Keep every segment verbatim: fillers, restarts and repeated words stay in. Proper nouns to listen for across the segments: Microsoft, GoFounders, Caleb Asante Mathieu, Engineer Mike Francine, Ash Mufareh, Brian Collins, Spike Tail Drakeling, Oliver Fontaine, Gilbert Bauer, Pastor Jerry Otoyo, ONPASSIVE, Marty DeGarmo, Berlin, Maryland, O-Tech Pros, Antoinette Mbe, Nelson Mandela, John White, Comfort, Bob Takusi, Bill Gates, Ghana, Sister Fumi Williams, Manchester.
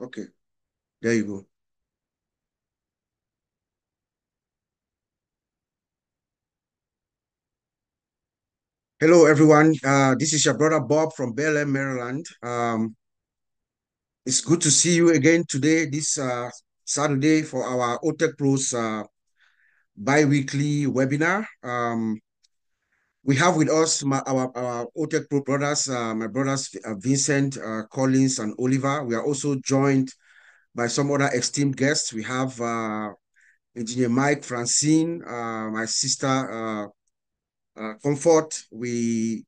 Okay, there you go. Hello, everyone. Uh, this is your brother Bob from Berlin, Maryland. Um, it's good to see you again today, this uh, Saturday, for our O-Tech Pros uh, bi-weekly webinar. Um, we have with us my, our, our O-Tech Pro brothers, uh, my brothers uh, Vincent, uh, Collins, and Oliver. We are also joined by some other esteemed guests. We have uh, Engineer Mike Francine, uh, my sister, uh, Uh, Comfort. We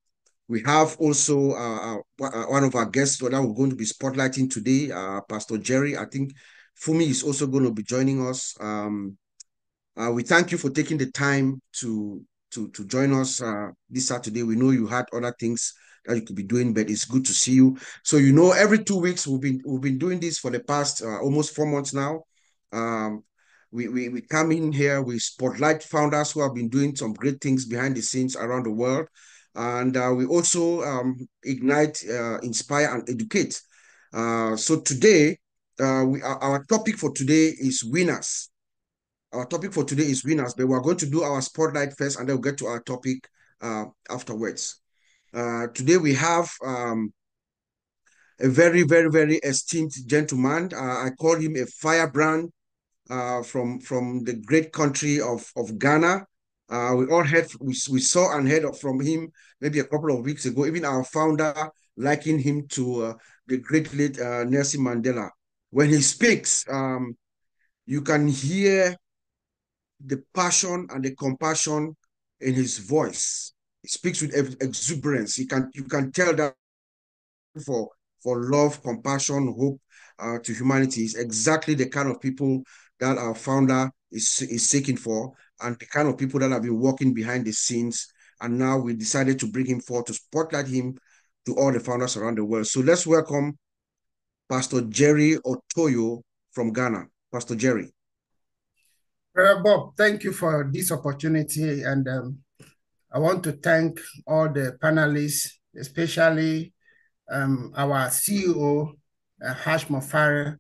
we have also uh, uh, one of our guests that we're going to be spotlighting today, uh, Pastor Jerry. I think Fumi is also going to be joining us. Um, uh, we thank you for taking the time to to to join us uh, this Saturday. We know you had other things that you could be doing, but it's good to see you. So you know, every two weeks we've been we've been doing this for the past uh, almost four months now. Um, We, we, we come in here, we spotlight founders who have been doing some great things behind the scenes around the world. And uh, we also um, ignite, uh, inspire, and educate. Uh, so today, uh, we, our topic for today is winners. Our topic for today is winners, but we're going to do our spotlight first, and then we'll get to our topic uh, afterwards. Uh, today we have um, a very, very, very esteemed gentleman. Uh, I call him a firebrand. Uh, from from the great country of of Ghana, uh, we all heard we, we saw and heard from him maybe a couple of weeks ago. Even our founder likened him to uh, the great late uh, Nelson Mandela. When he speaks, um, you can hear the passion and the compassion in his voice. He speaks with exuberance. You can you can tell that for for love, compassion, hope uh, to humanity is exactly the kind of people that our founder is, is seeking for, and the kind of people that have been working behind the scenes. And now we decided to bring him forward to spotlight him to all the founders around the world. So let's welcome Pastor Jerry Otoyo from Ghana. Pastor Jerry. Brother Bob, thank you for this opportunity. And um, I want to thank all the panelists, especially um, our C E O, uh, Ash Mufareh,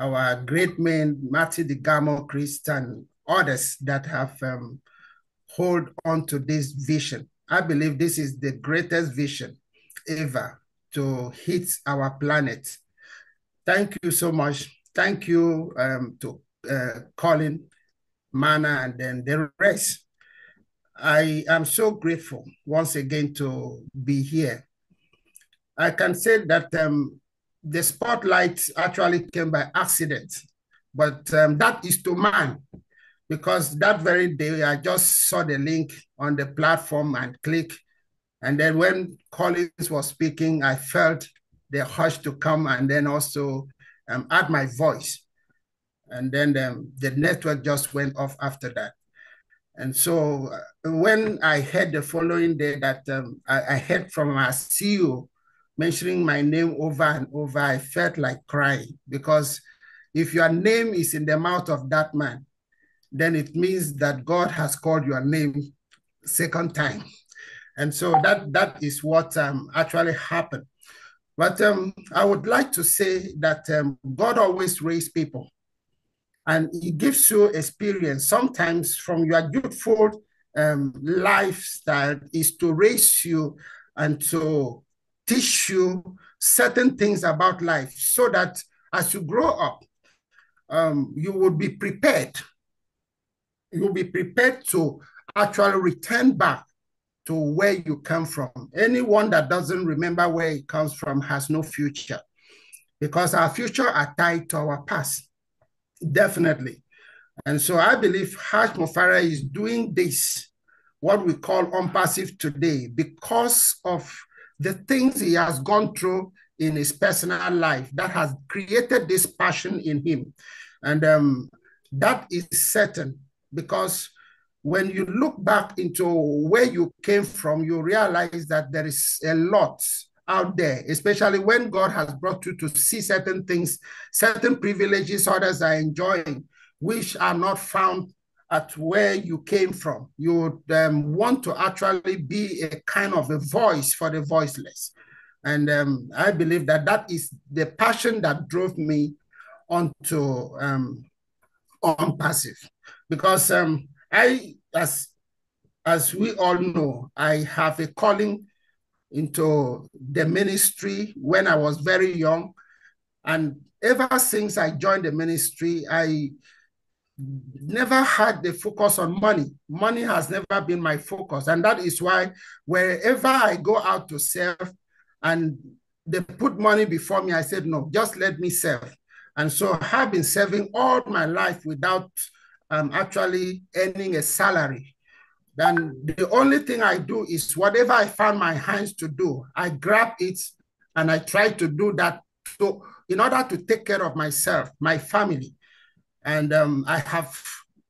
our great men, Marty DeGarmo, Chris, and others that have um, hold on to this vision. I believe this is the greatest vision ever to hit our planet. Thank you so much. Thank you um, to uh, Colin, Mana, and then the rest. I am so grateful once again to be here. I can say that um, the spotlight actually came by accident, but um, that is to man, because that very day I just saw the link on the platform and click. And then when Collins was speaking, I felt the urge to come and then also um, add my voice. And then um, the network just went off after that. And so when I heard the following day that um, I, I heard from our C E O mentioning my name over and over, I felt like crying, because if your name is in the mouth of that man, then it means that God has called your name second time. And so that, that is what um, actually happened. But um, I would like to say that um, God always raises people, and he gives you experience. Sometimes from your youthful um, lifestyle is to raise you and to teach you certain things about life, so that as you grow up, um, you will be prepared. You will be prepared to actually return back to where you come from. Anyone that doesn't remember where it comes from has no future, because our future are tied to our past, definitely. And so I believe Ash Mufareh is doing this, what we call ONPASSIVE today, because of the things he has gone through in his personal life that has created this passion in him. And um, that is certain, because when you look back into where you came from, you realize that there is a lot out there, especially when God has brought you to see certain things, certain privileges others are enjoying, which are not found at where you came from. You um, want to actually be a kind of a voice for the voiceless. And um, I believe that that is the passion that drove me onto um, ONPASSIVE, because um, I, as as we all know, I have a calling into the ministry when I was very young, and ever since I joined the ministry, I never had the focus on money. Money has never been my focus, and that is why wherever I go out to serve and they put money before me, I said, no, just let me serve. And so I have been serving all my life without um, actually earning a salary. Then the only thing I do is whatever I found my hands to do, I grab it and I try to do that to, in order to take care of myself, my family. And um, I have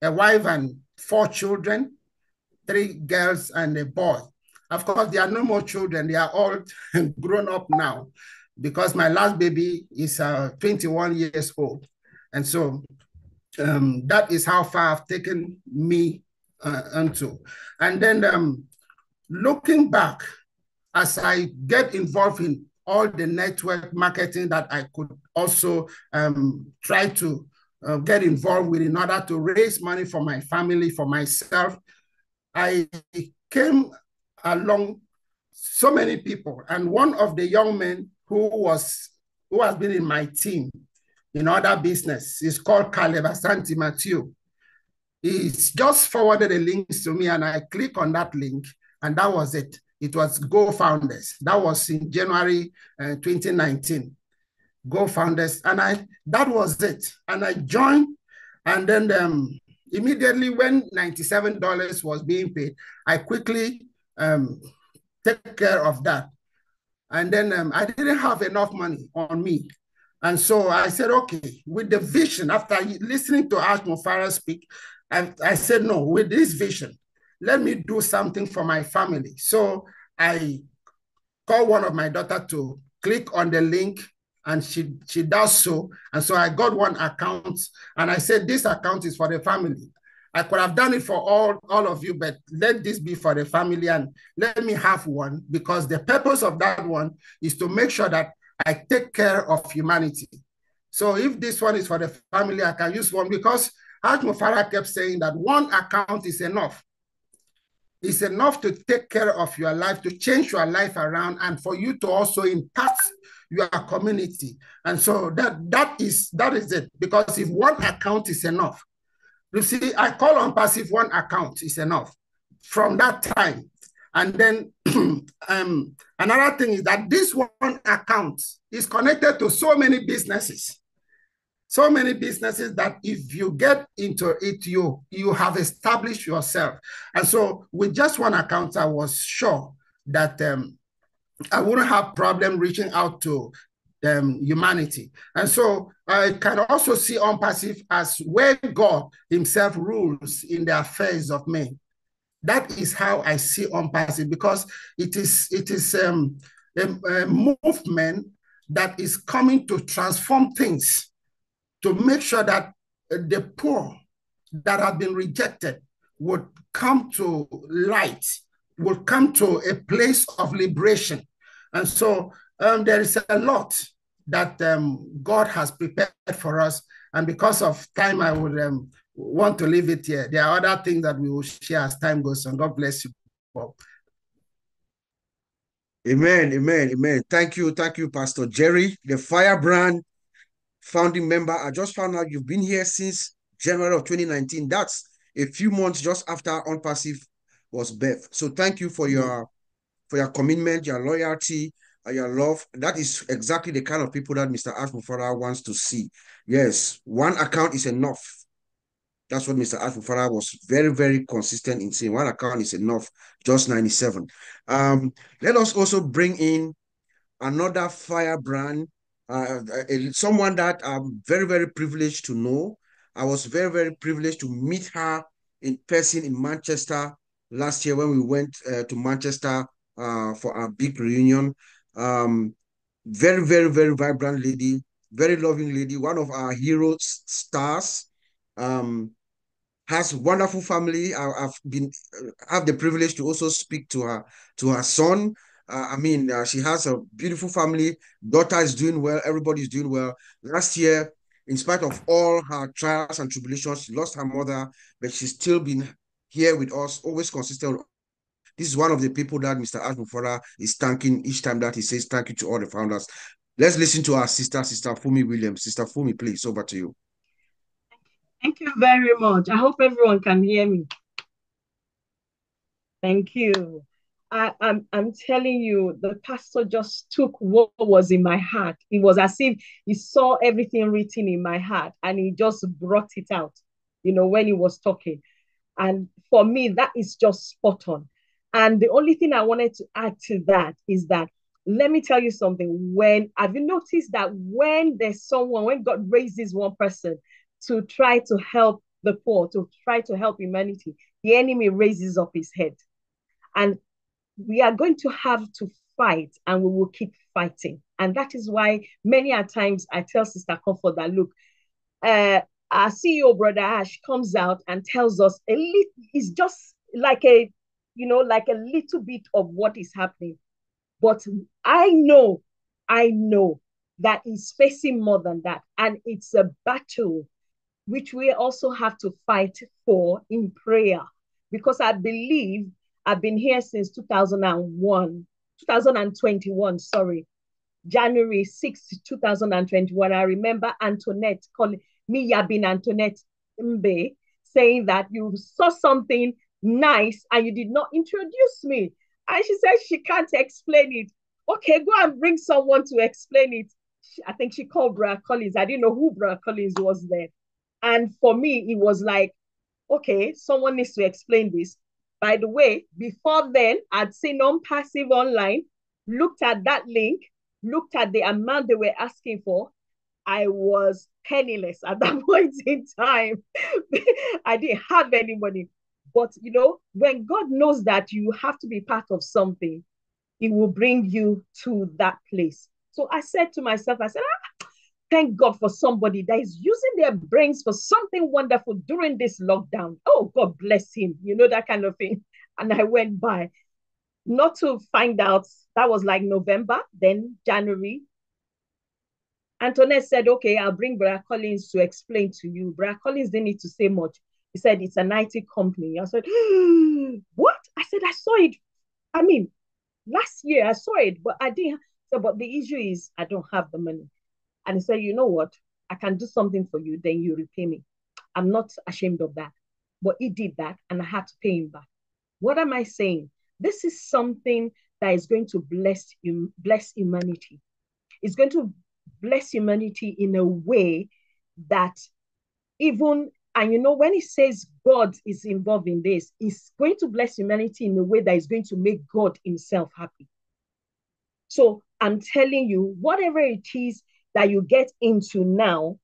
a wife and four children, three girls and a boy. Of course, there are no more children. They are all grown up now, because my last baby is uh, twenty-one years old. And so um, that is how far I've taken me uh, unto. And then um, looking back, as I get involved in all the network marketing that I could also um, try to Uh, get involved with in order to raise money for my family, for myself, I came along so many people. And one of the young men who was who has been in my team in other business is called Caleb Asante Mathieu. He's just forwarded the links to me, and I click on that link, and that was it. It was GoFounders. That was in January uh, twenty nineteen. GoFounders, and I that was it. And I joined, and then um, immediately when ninety-seven dollars was being paid, I quickly um, take care of that. And then um, I didn't have enough money on me. And so I said, okay, with the vision, after listening to Ash Mufareh speak, I, I said, no, with this vision, let me do something for my family. So I called one of my daughters to click on the link, and she, she does so. And so I got one account, and I said, this account is for the family. I could have done it for all, all of you, but let this be for the family, and let me have one, because the purpose of that one is to make sure that I take care of humanity. So if this one is for the family, I can use one, because Ash Mufareh kept saying that one account is enough. It's enough to take care of your life, to change your life around, and for you to also impact your community. And so that, that, is, that is it. Because if one account is enough, you see, I call ONPASSIVE one account is enough from that time. And then um, another thing is that this one account is connected to so many businesses. So many businesses that if you get into it, you, you have established yourself. And so with just one account, I was sure that um, I wouldn't have problem reaching out to um, humanity. And so I can also see ONPASSIVE as where God himself rules in the affairs of men. That is how I see ONPASSIVE, because it is, it is um, a, a movement that is coming to transform things, to make sure that the poor that have been rejected would come to light, would come to a place of liberation. And so um, there is a lot that um, God has prepared for us. And because of time, I would um, want to leave it here. There are other things that we will share as time goes on. God bless you, Bob. Amen, amen, amen. Thank you, thank you, Pastor Jerry, the Firebrand founding member. I just found out you've been here since January of twenty nineteen. That's a few months just after ONPASSIVE was birthed. So thank you for your for your commitment, your loyalty, and your love. That is exactly the kind of people that Mister Ash Mufareh wants to see. Yes, one account is enough. That's what Mister Ash Mufareh was very, very consistent in saying. One account is enough, just ninety-seven. Um, let us also bring in another firebrand, uh, someone that I'm very, very privileged to know. I was very, very privileged to meet her in person in Manchester last year when we went uh, to Manchester uh, for our big reunion. Um, very, very, very vibrant lady, very loving lady, one of our hero stars, um, has wonderful family. I, I've been, have the privilege to also speak to her, to her son. Uh, I mean, uh, she has a beautiful family. Daughter is doing well. Everybody's doing well. Last year, in spite of all her trials and tribulations, she lost her mother, but she's still been here with us, always consistent. This is one of the people that Mister Ash Mufareh is thanking each time that he says thank you to all the founders. Let's listen to our sister, Sister Fumi Williams. Sister Fumi, please, over to you. Thank you very much. I hope everyone can hear me. Thank you. I, I'm, I'm telling you, the pastor just took what was in my heart. It was as if he saw everything written in my heart and he just brought it out, you know, when he was talking. And for me, that is just spot on. And the only thing I wanted to add to that is that, let me tell you something. When have you noticed that when there's someone, when God raises one person to try to help the poor, to try to help humanity, the enemy raises up his head. And we are going to have to fight, and we will keep fighting. And that is why many a times I tell Sister Comfort that, look, uh, our C E O, Brother Ash, comes out and tells us, a little, it's just like a, you know, like a little bit of what is happening. But I know, I know that he's facing more than that. And it's a battle which we also have to fight for in prayer. Because I believe, I've been here since two thousand one, twenty twenty-one, sorry, January sixth, two thousand twenty-one. I remember Antoinette calling me, Yabin Antoinette Mbe, saying that you saw something nice and you did not introduce me. And she said she can't explain it. Okay, go and bring someone to explain it. I think she called Brian Collins. I didn't know who Brian Collins was then. And for me, it was like, okay, someone needs to explain this. By the way, before then, I'd seen ONPASSIVE online, looked at that link, looked at the amount they were asking for. I was penniless at that point in time. I didn't have any money. But, you know, when God knows that you have to be part of something, it will bring you to that place. So I said to myself, I said, ah, thank God for somebody that is using their brains for something wonderful during this lockdown. Oh, God bless him. You know, that kind of thing. And I went by. Not to find out, that was like November, then January. Antoinette said, okay, I'll bring Brother Collins to explain to you. Brother Collins didn't need to say much. He said, it's an I T company. I said, what? I said, I saw it. I mean, last year I saw it, but I didn't. So, but the issue is I don't have the money. And he said, you know what? I can do something for you, then you repay me. I'm not ashamed of that. But he did that, and I had to pay him back. What am I saying? This is something that is going to bless you, bless humanity. It's going to bless humanity in a way that even, and you know, when he says God is involved in this, it's going to bless humanity in a way that is going to make God himself happy. So I'm telling you, whatever it is that you get into now,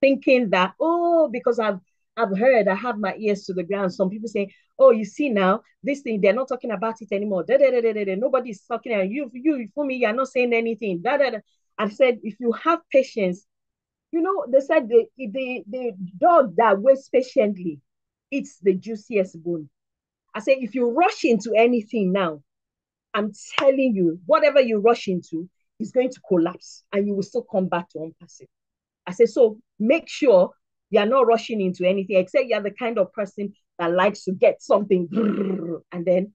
thinking that, oh, because I've I've heard, I have my ears to the ground. Some people say, oh, you see now, this thing, they're not talking about it anymore. Da, da, da, da, da, da. Nobody's talking. And you, you, for me, you're not saying anything. Da, da, da. I said, if you have patience, you know, they said the, the, the dog that waits patiently eats the juiciest bone. I said, if you rush into anything now, I'm telling you, whatever you rush into, is going to collapse, and you will still come back to ONPASSIVE. I say, so make sure you are not rushing into anything, except you are the kind of person that likes to get something and then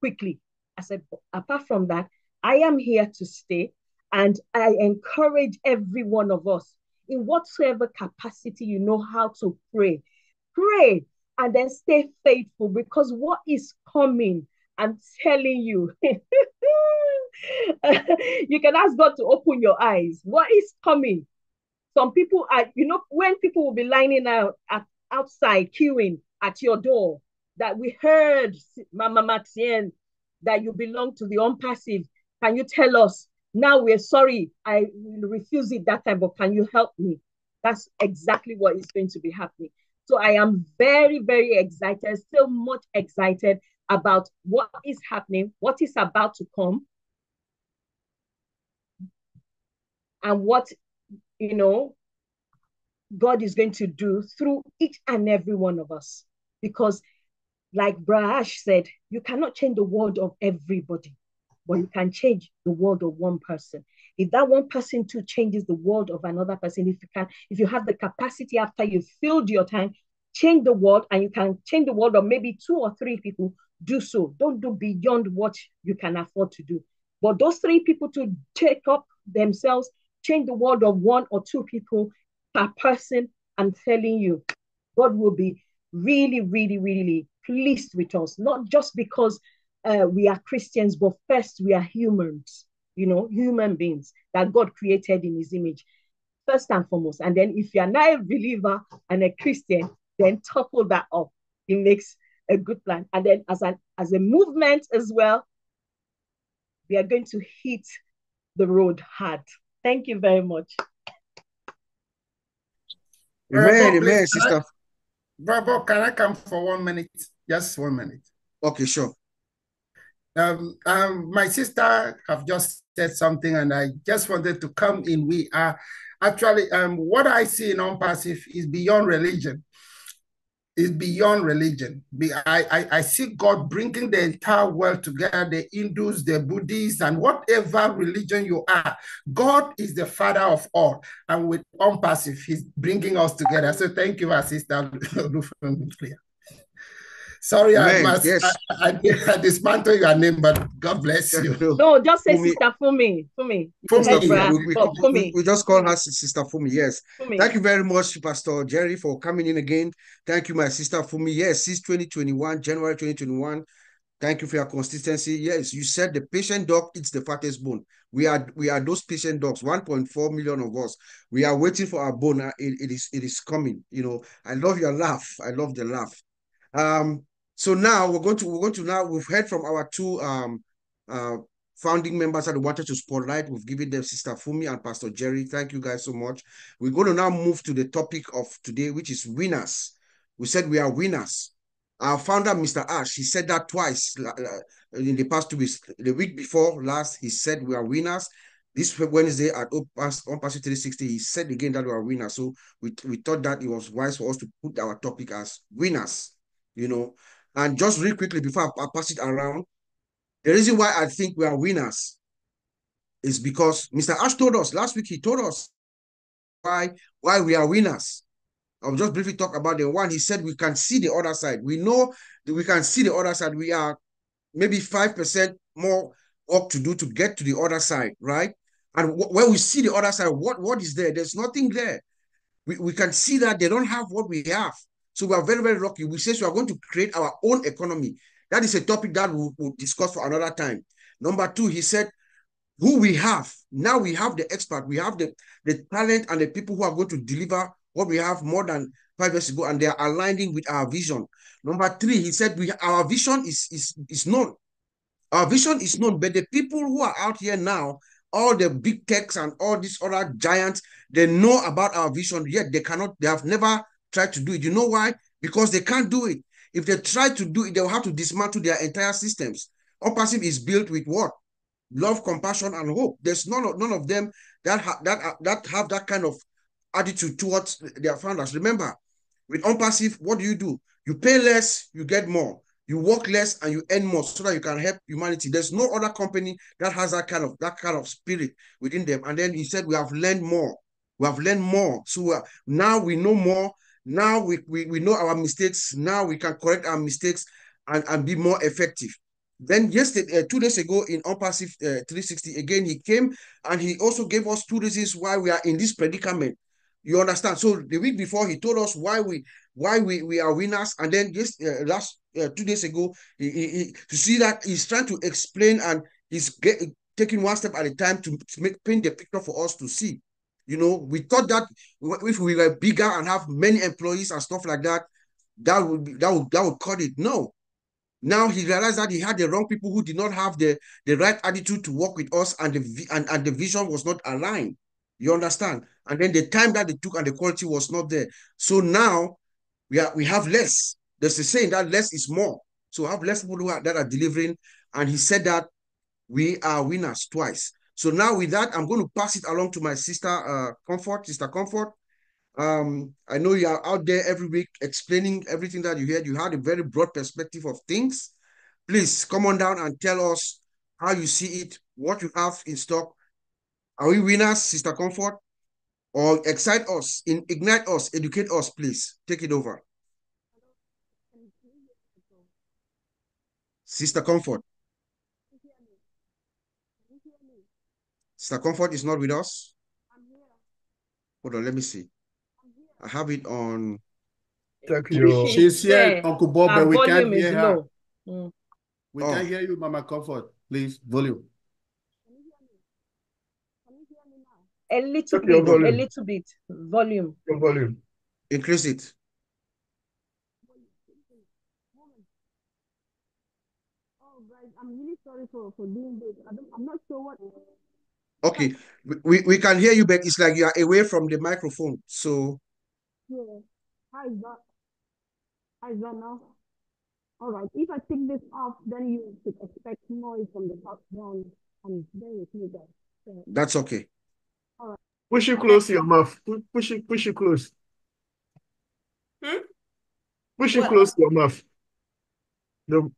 quickly. I said, apart from that, I am here to stay, and I encourage every one of us in whatsoever capacity you know how to pray, pray, and then stay faithful, because what is coming, I'm telling you. You can ask God to open your eyes. What is coming? Some people are, you know, when people will be lining out at, outside, queuing at your door, that we heard, Mama Marcianne, that you belong to the ONPASSIVE. Can you tell us? Now we're sorry, I refuse it that time, but can you help me? That's exactly what is going to be happening. So I am very, very excited, still much excited about what is happening, what is about to come, and what, you know, God is going to do through each and every one of us. Because like Brother Ash said, you cannot change the world of everybody, but you can change the world of one person. If that one person too changes the world of another person, if you can, if you have the capacity after you've filled your time, change the world, and you can change the world of maybe two or three people, do so. Don't do beyond what you can afford to do. But those three people to take up themselves, change the world of one or two people per person, I'm telling you, God will be really, really, really pleased with us. Not just because uh, we are Christians, but first we are humans, you know, human beings that God created in his image, first and foremost. And then if you're not a believer and a Christian, then topple that up. It makes a good plan. And then as an as a movement as well, we are going to hit the road hard. Thank you very much. Amen, amen, sister. Bravo, can I come for one minute? Just one minute. Okay, sure. Um, um, my sister have just said something, and I just wanted to come in. We are actually, um, what I see in ONPASSIVE is beyond religion. Is beyond religion. I, I, I see God bringing the entire world together, the Hindus, the Buddhists, and whatever religion you are. God is the Father of all. And with ONPASSIVE, he's bringing us together. So thank you, our sister. Sorry, Amen. I must yes. I, I, I dismantle your name, but God bless you. No, just say Fumi. Sister Fumi. Fumi. Fumi. We, we, oh, Fumi. We just call her Sister Fumi, yes. Fumi. Thank you very much, Pastor Jerry, for coming in again. Thank you, my sister Fumi. Yes, since twenty twenty-one, January twenty twenty-one, thank you for your consistency. Yes, you said the patient dog eats the fattest bone. We are we are those patient dogs, one point four million of us. We are waiting for our bone. It, it, is, it is coming. You know, I love your laugh. I love the laugh. Um. So now we're going to we're going to now we've heard from our two um uh founding members that wanted to spotlight. We've given them Sister Fumi and Pastor Jerry. Thank you guys so much. We're going to now move to the topic of today, which is winners. We said we are winners. Our founder, Mister Ash, he said that twice in the past two weeks. The week before last, he said we are winners. This Wednesday at ONPASSIVE three sixty, he said again that we are winners. So we we thought that it was wise for us to put our topic as winners. You know. And just really quickly before I pass it around, the reason why I think we are winners is because Mister Ash told us last week. He told us why why we are winners. I'll just briefly talk about the one. He said we can see the other side. We know that we can see the other side. We are maybe five percent more work to do to get to the other side, right? And when we see the other side, what what is there? There's nothing there. We we can see that they don't have what we have. So we are very, very lucky. We say we are going to create our own economy. That is a topic that we'll, we'll discuss for another time. Number two, he said, who we have. Now we have the expert. We have the, the talent and the people who are going to deliver what we have more than five years ago, and they are aligning with our vision. Number three, he said, we our vision is, is, is known. Our vision is known, but the people who are out here now, all the big techs and all these other giants, they know about our vision, yet they cannot, they have never try to do it. You know why? Because they can't do it. If they try to do it, they'll have to dismantle their entire systems. ONPASSIVE is built with what? Love, compassion, and hope. There's none of, none of them that, ha that, uh, that have that kind of attitude towards their founders. Remember, with ONPASSIVE, what do you do? You pay less, you get more. You work less and you earn more so that you can help humanity. There's no other company that has that kind of, that kind of spirit within them. And then he said, we have learned more. We have learned more. So uh, now we know more. Now we, we, we know our mistakes. Now we can correct our mistakes and, and be more effective. Then yesterday, uh, two days ago in ONPASSIVE uh, three sixty, again, he came and he also gave us two reasons why we are in this predicament. You understand? So the week before, he told us why we why we, we are winners. And then just uh, last uh, two days ago, he, he, he, to see that he's trying to explain and he's get, taking one step at a time to make paint the picture for us to see. You know, we thought that if we were bigger and have many employees and stuff like that, that would be, that would that would cut it. No. Now he realized that he had the wrong people who did not have the, the right attitude to work with us, and the and, and the vision was not aligned. You understand? And then the time that they took and the quality was not there. So now we are we have less. There's a saying that less is more. So we have less people who are, that are delivering. And he said that we are winners twice. So now with that, I'm going to pass it along to my sister, uh, Comfort, Sister Comfort. Um, I know you are out there every week explaining everything that you heard. You had a very broad perspective of things. Please come on down and tell us how you see it, what you have in stock, Are we winners, Sister Comfort? Or excite us, in, ignite us, educate us, please. Take it over. Sister Comfort. Sister Comfort is not with us. Hold on, let me see. I have it on. Thank you. She's here, Uncle Bob, but we can't hear her. Mm. We oh. can't hear you, Mama Comfort. Please, volume. A little Check bit, a little bit. Volume. Your volume. Increase it. Oh, guys, I'm really sorry for, for doing this. I don't, I'm not sure what... Okay, we, we can hear you, but it's like you are away from the microphone, so... Yeah, how is that? How is that now? All right, if I take this off, then you should expect noise from the background, and then you see that. So... That's okay. Push it close your mouth. Push it, push it close. Hmm? Push it close your mouth. No.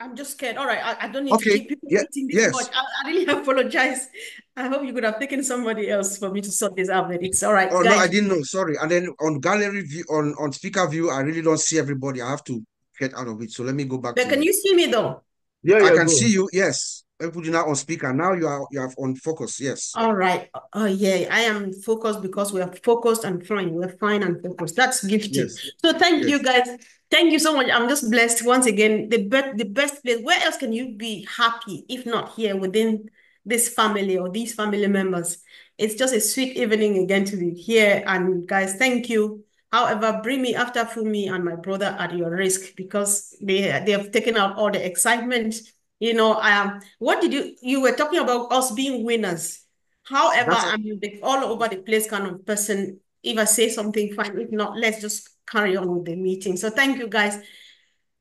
I'm just scared. All right, I, I don't need okay. to keep people yeah. eating this yes. much. I, I really apologize. I hope you could have taken somebody else for me to sort this out. But it's all right. Oh guys. No, I didn't know. Sorry. And then on gallery view, on on speaker view, I really don't see everybody. I have to get out of it. So let me go back. But to can you see me though? Yeah, yeah I can go. see you. Yes. I'm putting out on speaker now. You are you have on focus. Yes. All right. Oh yeah, I am focused because we are focused and fine. We're fine and focused. That's gifted. Yes. So thank yes. you guys. Thank you so much. I'm just blessed once again. The best the best place. Where else can you be happy if not here within this family or these family members? It's just a sweet evening again to be here. And guys, thank you. However, bring me after Fumi and my brother at your risk because they they have taken out all the excitement. You know, um, what did you, you were talking about us being winners. However, That's I'm the all over the place kind of person. If I say something, fine. If not, let's just carry on with the meeting. So thank you guys.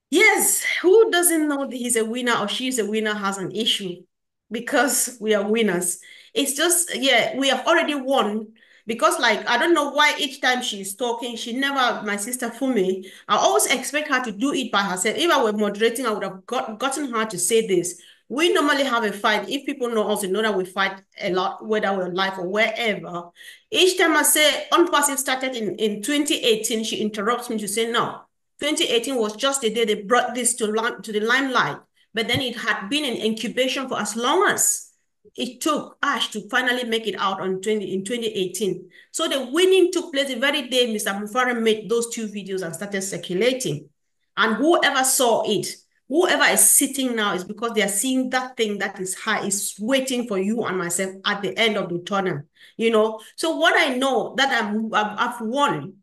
Yes, who doesn't know that he's a winner or she's a winner has an issue because we are winners. It's just, yeah, we have already won because like, I don't know why each time she's talking, she never, my sister Fumi, I always expect her to do it by herself. If I were moderating, I would have got, gotten her to say this. We normally have a fight. If people know us, they know that we fight a lot, whether we're live or wherever. Each time I say, ONPASSIVE started in, in twenty eighteen, she interrupts me to say, no, twenty eighteen was just the day they brought this to, to the limelight. But then it had been in incubation for as long as it took Ash to finally make it out on twenty in twenty eighteen. So the winning took place the very day Mister Mufareh made those two videos and started circulating. And whoever saw it, whoever is sitting now is because they are seeing that thing that is high, is waiting for you and myself at the end of the tunnel, you know? So what I know that I'm, I've won,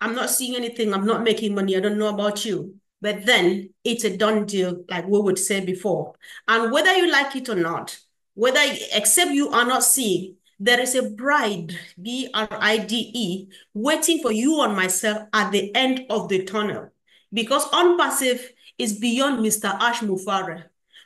I'm not seeing anything, I'm not making money, I don't know about you. But then it's a done deal, like we would say before. And whether you like it or not, whether, except you are not seeing, there is a bride, B R I D E, waiting for you and myself at the end of the tunnel. Because ONPASSIVE is beyond Mister Ash Mufareh.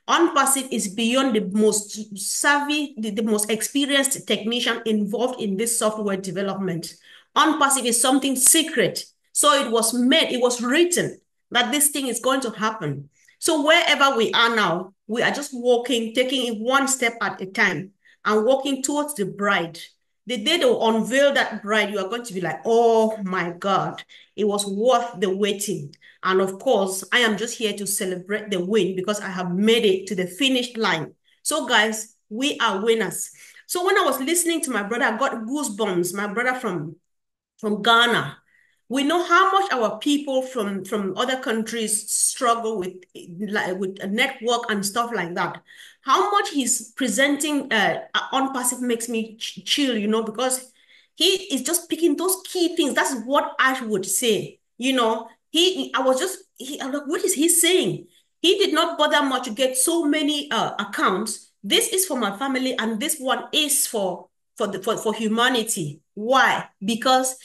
ONPASSIVE is beyond the most savvy, the, the most experienced technician involved in this software development. ONPASSIVE is something secret. So it was made, it was written that this thing is going to happen. So wherever we are now, we are just walking, taking it one step at a time and walking towards the bride. The day they will unveil that bride, you are going to be like, oh my God, it was worth the waiting. And of course, I am just here to celebrate the win because I have made it to the finish line. So guys, we are winners. So when I was listening to my brother, I got goosebumps, my brother from, from Ghana. We know how much our people from, from other countries struggle with, like, with a network and stuff like that. How much he's presenting uh, on passive makes me ch chill, you know, because he is just picking those key things. That's what Ash would say, you know. He, I was just, he, I'm like, what is he saying? He did not bother much to get so many uh, accounts. This is for my family and this one is for, for, the, for, for humanity. Why? Because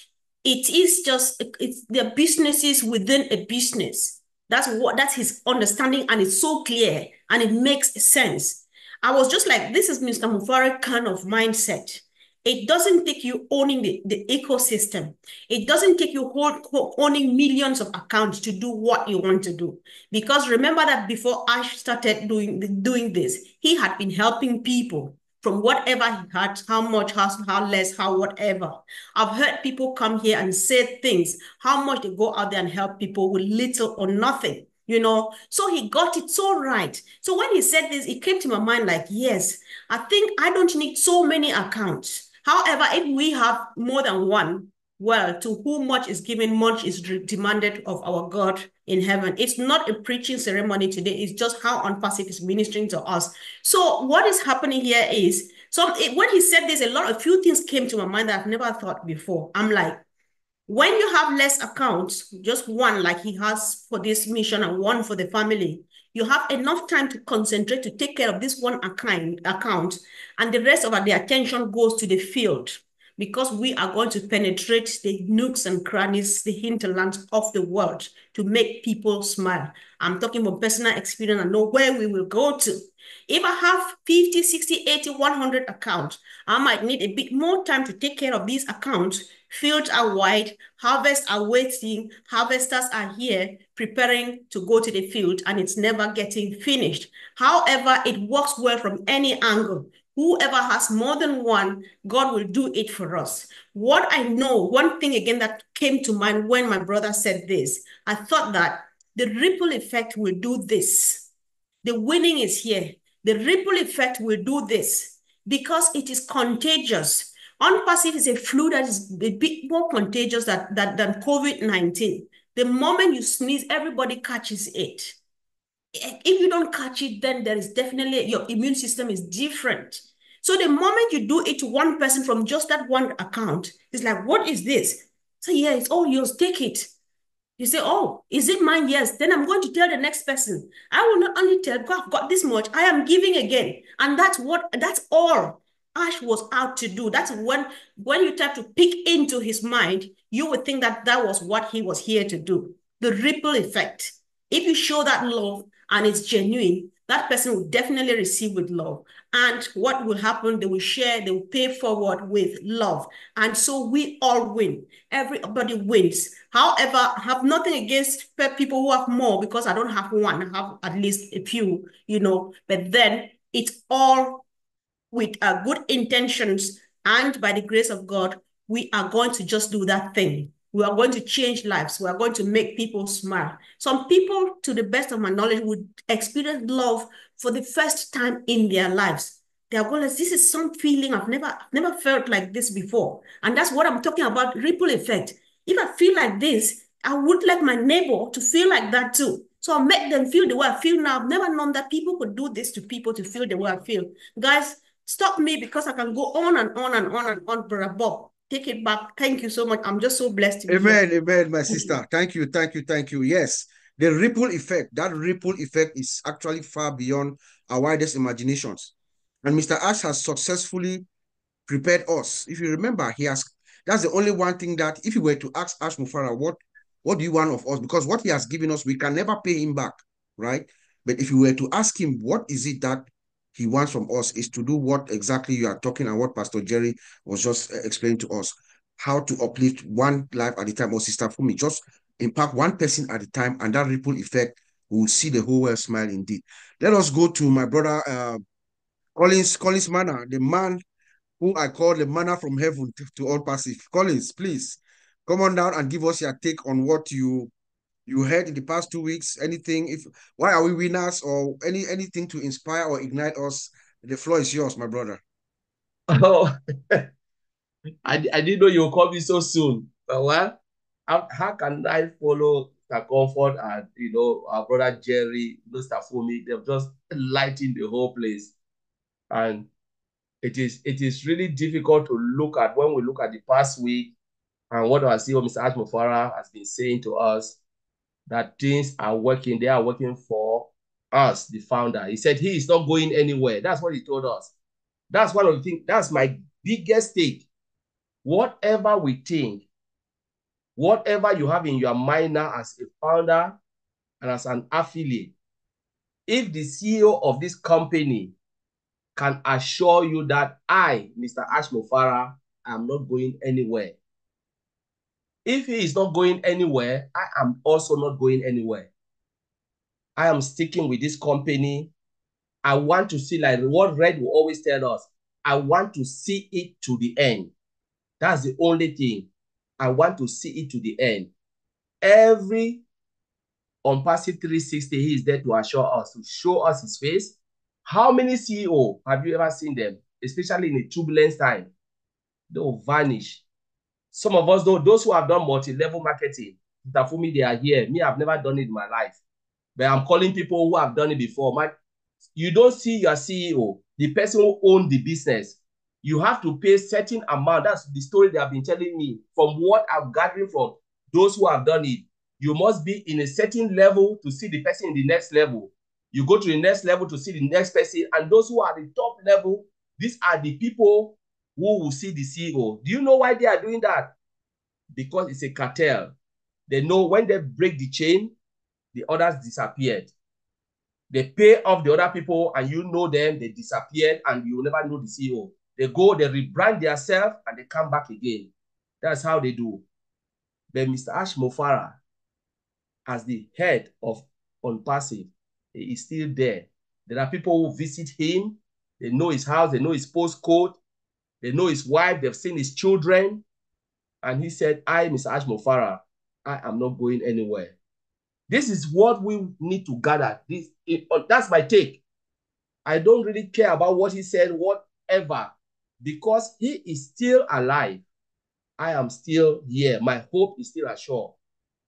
it is just, it's the businesses within a business. That's what, that's his understanding. And it's so clear and it makes sense. I was just like, this is Mister Mufareh kind of mindset. It doesn't take you owning the, the ecosystem. It doesn't take you whole, owning millions of accounts to do what you want to do. Because remember that before Ash started doing, doing this, he had been helping people from whatever he had, how much, how, how less, how whatever. I've heard people come here and say things, how much they go out there and help people with little or nothing, you know. So he got it so right. So when he said this, it came to my mind like, yes, I think I don't need so many accounts. However, if we have more than one, well, to whom much is given, much is demanded of our God in heaven. It's not a preaching ceremony today. It's just how ONPASSIVE is ministering to us. So what is happening here is, so it, when he said this, a lot, a few things came to my mind that I've never thought before. I'm like, when you have less accounts, just one like he has for this mission and one for the family, you have enough time to concentrate to take care of this one account, account and the rest of the attention goes to the field, because we are going to penetrate the nooks and crannies, the hinterlands of the world to make people smile. I'm talking about personal experience and know where we will go to. If I have fifty, sixty, eighty, one hundred accounts, I might need a bit more time to take care of these accounts. Fields are wide, harvests are waiting, harvesters are here preparing to go to the field and it's never getting finished. However, it works well from any angle. Whoever has more than one, God will do it for us. What I know, one thing again that came to mind when my brother said this, I thought that the ripple effect will do this. The winning is here. The ripple effect will do this because it is contagious. ONPASSIVE is a flu that is a bit more contagious than, than, than COVID nineteen. The moment you sneeze, everybody catches it. If you don't catch it, then there is definitely, your immune system is different. So the moment you do it to one person from just that one account, it's like, what is this? So yeah, it's all yours, take it. You say, oh, is it mine? Yes. Then I'm going to tell the next person. I will not only tell, God, I've got this much, I am giving again. And that's what, that's all Ash was out to do. That's when, when you try to peek into his mind, you would think that that was what he was here to do. The ripple effect. If you show that love, and it's genuine, that person will definitely receive with love. And what will happen, they will share, they will pay forward with love. And so we all win. Everybody wins. However, I have nothing against people who have more, because I don't have one, I have at least a few, you know. But then it's all with uh, good intentions. And by the grace of God, we are going to just do that thing. We are going to change lives. We are going to make people smile. Some people, to the best of my knowledge, would experience love for the first time in their lives. They are going to, this is some feeling I've never, I've never felt like this before. And that's what I'm talking about, ripple effect. If I feel like this, I would like my neighbor to feel like that too. So I make them feel the way I feel now. I've never known that people could do this to people to feel the way I feel. Guys, stop me because I can go on and on and on and on, Brother Bob. Take it back. Thank you so much. I'm just so blessed to be Amen, here. Amen, my sister. Thank you, thank you, thank you. Yes, the ripple effect, that ripple effect is actually far beyond our widest imaginations. And Mister Ash has successfully prepared us. If you remember, he has, that's the only one thing that if you were to ask Ash Mufareh, what, what do you want of us? Because what he has given us, we can never pay him back, right? But if you were to ask him, what is it that he wants from us is to do what exactly you are talking and what Pastor Jerry was just uh, explaining to us, how to uplift one life at a time. Or Sister Fumi, just impact one person at a time, and that ripple effect will see the whole world smile indeed. Let us go to my brother, uh, Collins, Collins Manor, the man who I call the manor from heaven to, to ONPASSIVE. Collins, please come on down and give us your take on what you You heard in the past two weeks, anything, if why are we winners or any anything to inspire or ignite us? The floor is yours, my brother. Oh, I, I didn't know you would call me so soon. But well, how, how can I follow the Comfort and, you know, our brother Jerry, Mister Fumi? They've just lightened the whole place. And it is, it is really difficult to look at when we look at the past week and what I see what Mister Ash Mufareh has been saying to us, that things are working, they are working for us, the founder. He said he is not going anywhere. That's what he told us. That's one of the things, that's my biggest take. Whatever we think, whatever you have in your mind now as a founder and as an affiliate, if the C E O of this company can assure you that I, Mister Ash Mufareh, am not going anywhere, if he is not going anywhere, I am also not going anywhere. I am sticking with this company. I want to see, like what Red will always tell us, I want to see it to the end. That's the only thing. I want to see it to the end. Every ONPASSIVE three sixty, he is there to assure us, to show us his face. How many C E O have you ever seen them, especially in a turbulence time? They'll vanish. Some of us, though, those who have done multi-level marketing, that for me, they are here. Me, I've never done it in my life. But I'm calling people who have done it before. Man, you don't see your C E O, the person who owns the business. You have to pay a certain amount. That's the story they have been telling me. From what I'm gathering from those who have done it, you must be in a certain level to see the person in the next level. You go to the next level to see the next person. And those who are at the top level, these are the people who will see the C E O. Do you know why they are doing that? Because it's a cartel. They know when they break the chain, the others disappeared. They pay off the other people and you know them, they disappeared and you will never know the C E O. They go, they rebrand themselves and they come back again. That's how they do. But Mister Ash Mufareh, as the head of ONPASSIVE, he is still there. There are people who visit him. They know his house. They know his postcode. They know his wife. They've seen his children. And he said, I, Mister Ash Mufareh, I am not going anywhere. This is what we need to gather. This, it, that's my take. I don't really care about what he said, whatever, because he is still alive. I am still here. My hope is still assured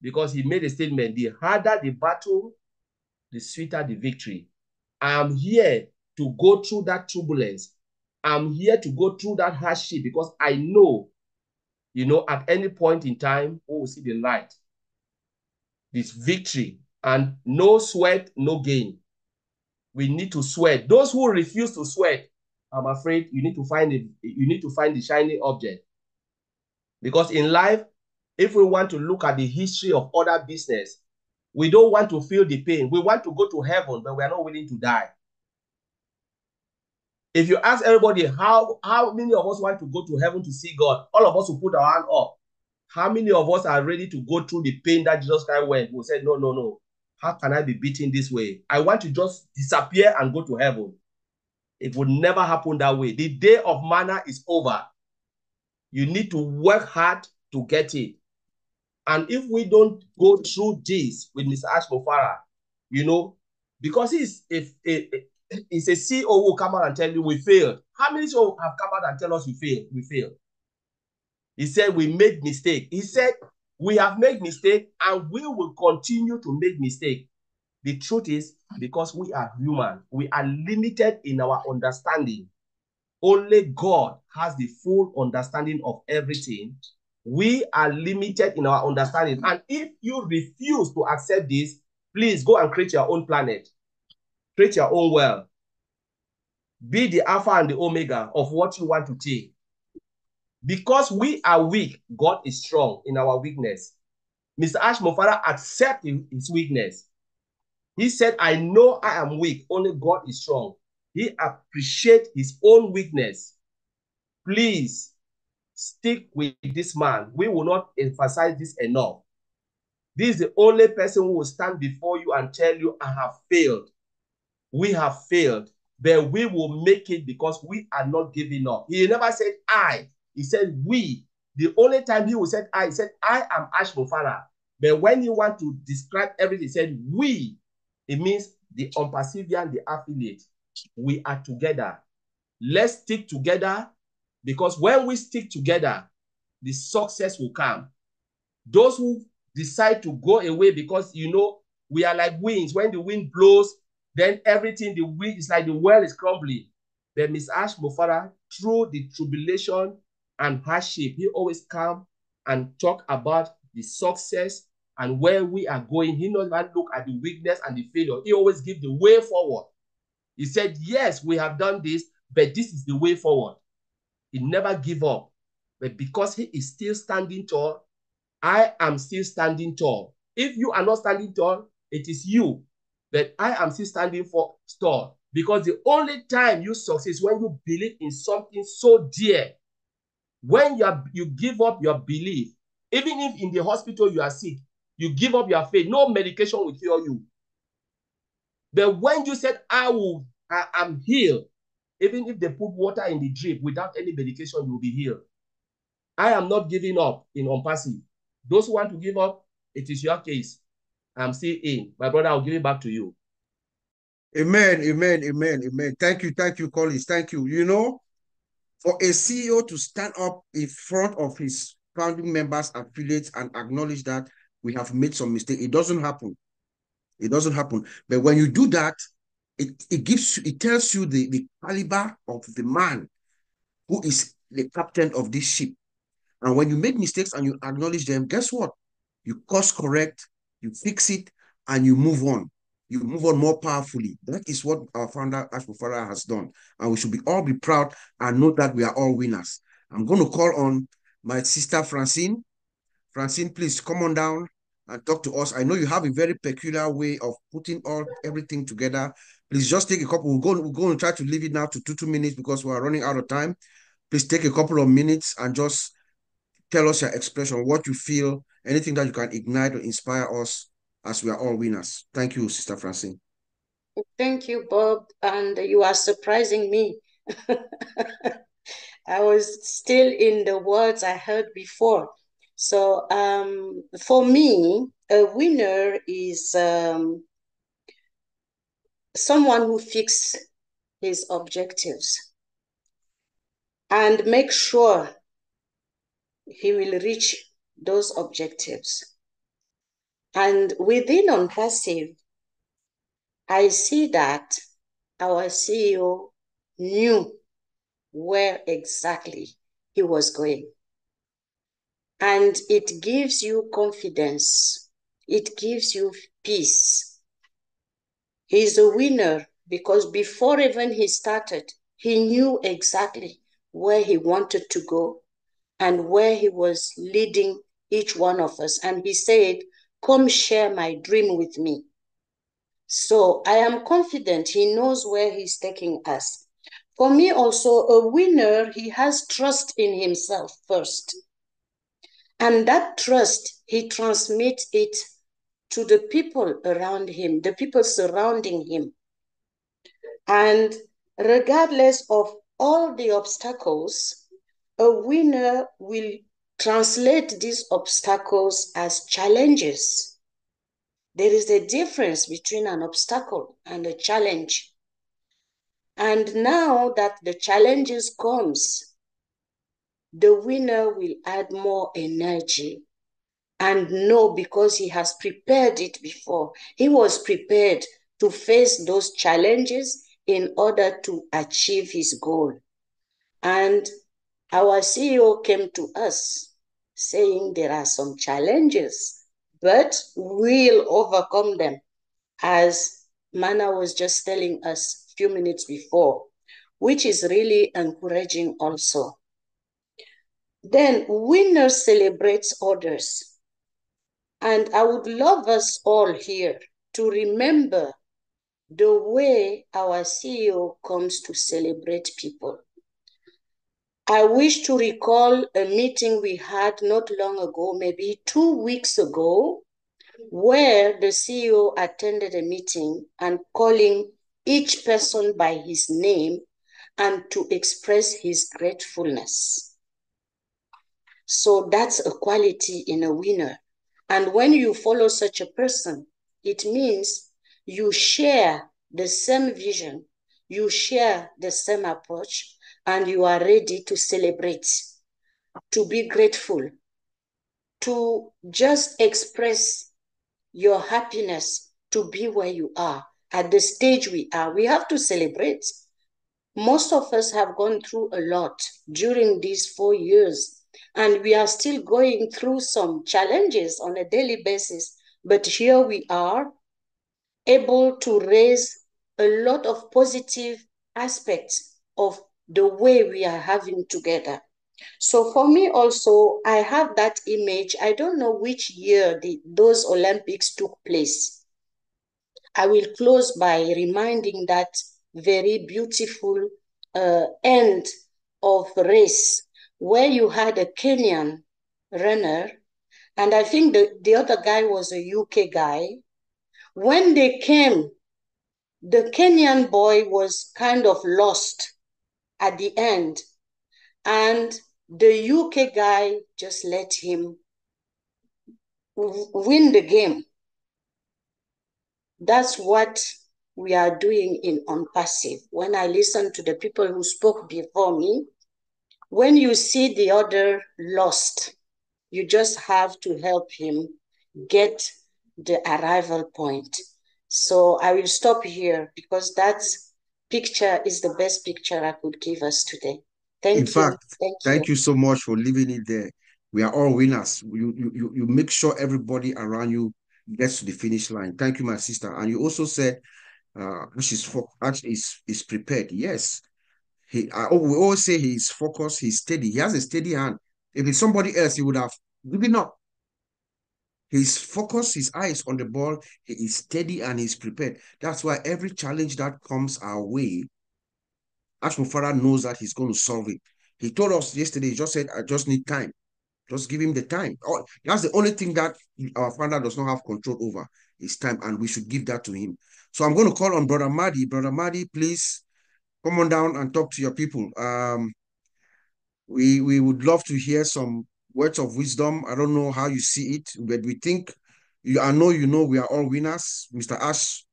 because he made a statement. The harder the battle, the sweeter the victory. I am here to go through that turbulence. I'm here to go through that hardship because I know, you know, at any point in time, we will see the light, this victory, and no sweat, no gain. We need to sweat. Those who refuse to sweat, I'm afraid you need to find it. You need to find the shiny object. Because in life, if we want to look at the history of other business, we don't want to feel the pain. We want to go to heaven, but we are not willing to die. If you ask everybody, how, how many of us want to go to heaven to see God? All of us will put our hand up. How many of us are ready to go through the pain that Jesus Christ went? Who said, no, no, no. How can I be beaten this way? I want to just disappear and go to heaven. It would never happen that way. The day of manna is over. You need to work hard to get it. And if we don't go through this with Mister Ash Mufareh, you know, because he's if a, a It's a C E O who will come out and tell you we failed. How many C E Os have come out and tell us we failed? We failed. He said we made mistake. He said we have made mistake and we will continue to make mistake. The truth is because we are human, we are limited in our understanding. Only God has the full understanding of everything. We are limited in our understanding. And if you refuse to accept this, please go and create your own planet. Create your own world. Be the Alpha and the Omega of what you want to take. Because we are weak, God is strong in our weakness. Mister Ash Mufareh accepted his weakness. He said, I know I am weak, only God is strong. He appreciates his own weakness. Please stick with this man. We will not emphasize this enough. This is the only person who will stand before you and tell you, I have failed. We have failed, but we will make it because we are not giving up. He never said I. He said we. The only time he will say I, he said, I am Ash Mufareh. But when he wants to describe everything, he said we. It means the ONPASSIVian, the affiliate. We are together. Let's stick together because when we stick together, the success will come. Those who decide to go away because, you know, we are like winds. When the wind blows, then everything, the wind is like the well is crumbling. Then Miss Ash Mufareh, through the tribulation and hardship, he always come and talk about the success and where we are going. He does not look at the weakness and the failure. He always gives the way forward. He said, yes, we have done this, but this is the way forward. He never give up. But because he is still standing tall, I am still standing tall. If you are not standing tall, it is you. That I am still standing for tall. Because the only time you succeed is when you believe in something so dear. When you, are, you give up your belief, even if in the hospital you are sick, you give up your faith, no medication will cure you. But when you said, I will, I am healed, Even if they put water in the drip without any medication, you'll be healed. I am not giving up in ONPASSIVE. Those who want to give up, it is your case. I'm still in. My brother, I'll give it back to you. Amen, amen, amen, amen. Thank you, thank you, Collins. Thank you. You know, for a C E O to stand up in front of his founding members, affiliates, and acknowledge that we have made some mistake, it doesn't happen. It doesn't happen. But when you do that, it, it gives you, it tells you the, the caliber of the man who is the captain of this ship. And when you make mistakes and you acknowledge them, guess what? You course correct, you fix it, and you move on. You move on more powerfully. That is what our founder, Ash Mufareh, has done. And we should be, all be proud and know that we are all winners. I'm going to call on my sister, Francine. Francine, please come on down and talk to us. I know you have a very peculiar way of putting all everything together. Please just take a couple. We'll go, we'll go and try to leave it now to two, two minutes because we are running out of time. Please take a couple of minutes and just tell us your expression, what you feel, anything that you can ignite or inspire us as we are all winners. Thank you, Sister Francine. Thank you, Bob. And you are surprising me. I was still in the words I heard before. So um, for me, a winner is um, someone who fixes his objectives and make sure he will reach those objectives. And within ONPASSIVE, I see that our C E O knew where exactly he was going. And it gives you confidence. It gives you peace. He's a winner because before even he started, he knew exactly where he wanted to go and where he was leading each one of us. And he said, come share my dream with me. So I am confident he knows where he's taking us. For me also, a winner, he has trust in himself first. And that trust, he transmits it to the people around him, the people surrounding him. And regardless of all the obstacles, a winner will translate these obstacles as challenges. There is a difference between an obstacle and a challenge. And now that the challenges comes, the winner will add more energy and know because he has prepared it before. He was prepared to face those challenges in order to achieve his goal. And our C E O came to us saying there are some challenges, but we'll overcome them. As Mana was just telling us a few minutes before, which is really encouraging also. Then winner celebrates others. And I would love us all here to remember the way our C E O comes to celebrate people. I wish to recall a meeting we had not long ago, maybe two weeks ago, where the C E O attended a meeting and calling each person by his name and to express his gratefulness. So that's a quality in a winner. And when you follow such a person, it means you share the same vision, you share the same approach, and you are ready to celebrate, to be grateful, to just express your happiness to be where you are, at the stage we are. We have to celebrate. Most of us have gone through a lot during these four years, and we are still going through some challenges on a daily basis, but here we are, able to raise a lot of positive aspects of the way we are having together. So for me also, I have that image. I don't know which year the, those Olympics took place. I will close by reminding that very beautiful uh, end of race where you had a Kenyan runner, and I think the, the other guy was a U K guy. When they came, the Kenyan boy was kind of lost at the end. And the U K guy just let him win the game. That's what we are doing in ONPASSIVE. When I listen to the people who spoke before me, when you see the other lost, you just have to help him get the arrival point. So I will stop here because that picture is the best picture I could give us today. Thank you. In fact, thank you. Thank you so much for leaving it there. We are all winners. You, you, you make sure everybody around you gets to the finish line. Thank you, my sister. And you also said, uh, which is for, is, is prepared. Yes. He, I, we always say he's focused, he's steady. He has a steady hand. If it's somebody else, he would have given up. He's focused, his eyes on the ball, he is steady and he's prepared. That's why every challenge that comes our way, Ash Mufareh knows that he's going to solve it. He told us yesterday, he just said, I just need time. Just give him the time. Oh, that's the only thing that our founder does not have control over, is time, and we should give that to him. So I'm going to call on Brother Madi. Brother Madi, please come on down and talk to your people. Um, we, we would love to hear some words of wisdom. I don't know how you see it, but we think, you, I know you know we are all winners. Mister Ash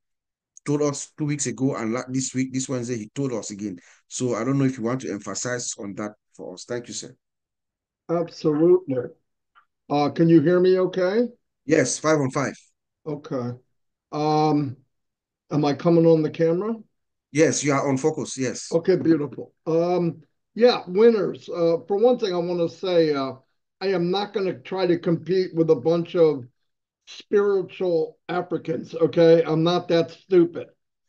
told us two weeks ago, and this week, this Wednesday, he told us again. So I don't know if you want to emphasize on that for us. Thank you, sir. Absolutely. Uh, can you hear me okay? Yes, five on five. Okay. Um, am I coming on the camera? Yes, you are on focus, yes. Okay, beautiful. Um, yeah, winners. Uh, for one thing, I want to say, uh, I am not going to try to compete with a bunch of spiritual Africans, okay? I'm not that stupid,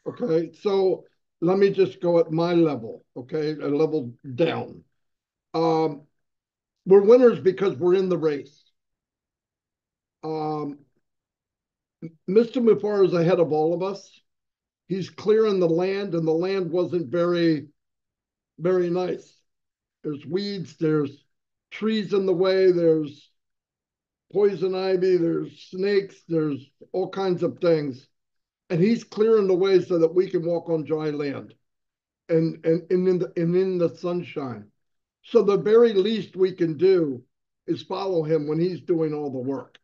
okay? So let me just go at my level, okay? A level down. Um, we're winners because we're in the race. Um, Mister Mufareh is ahead of all of us. He's clearing the land, and the land wasn't very, very nice. There's weeds, there's trees in the way, there's poison ivy, there's snakes, there's all kinds of things. And he's clearing the way so that we can walk on dry land and, and, and, in, the, and in the sunshine. So the very least we can do is follow him when he's doing all the work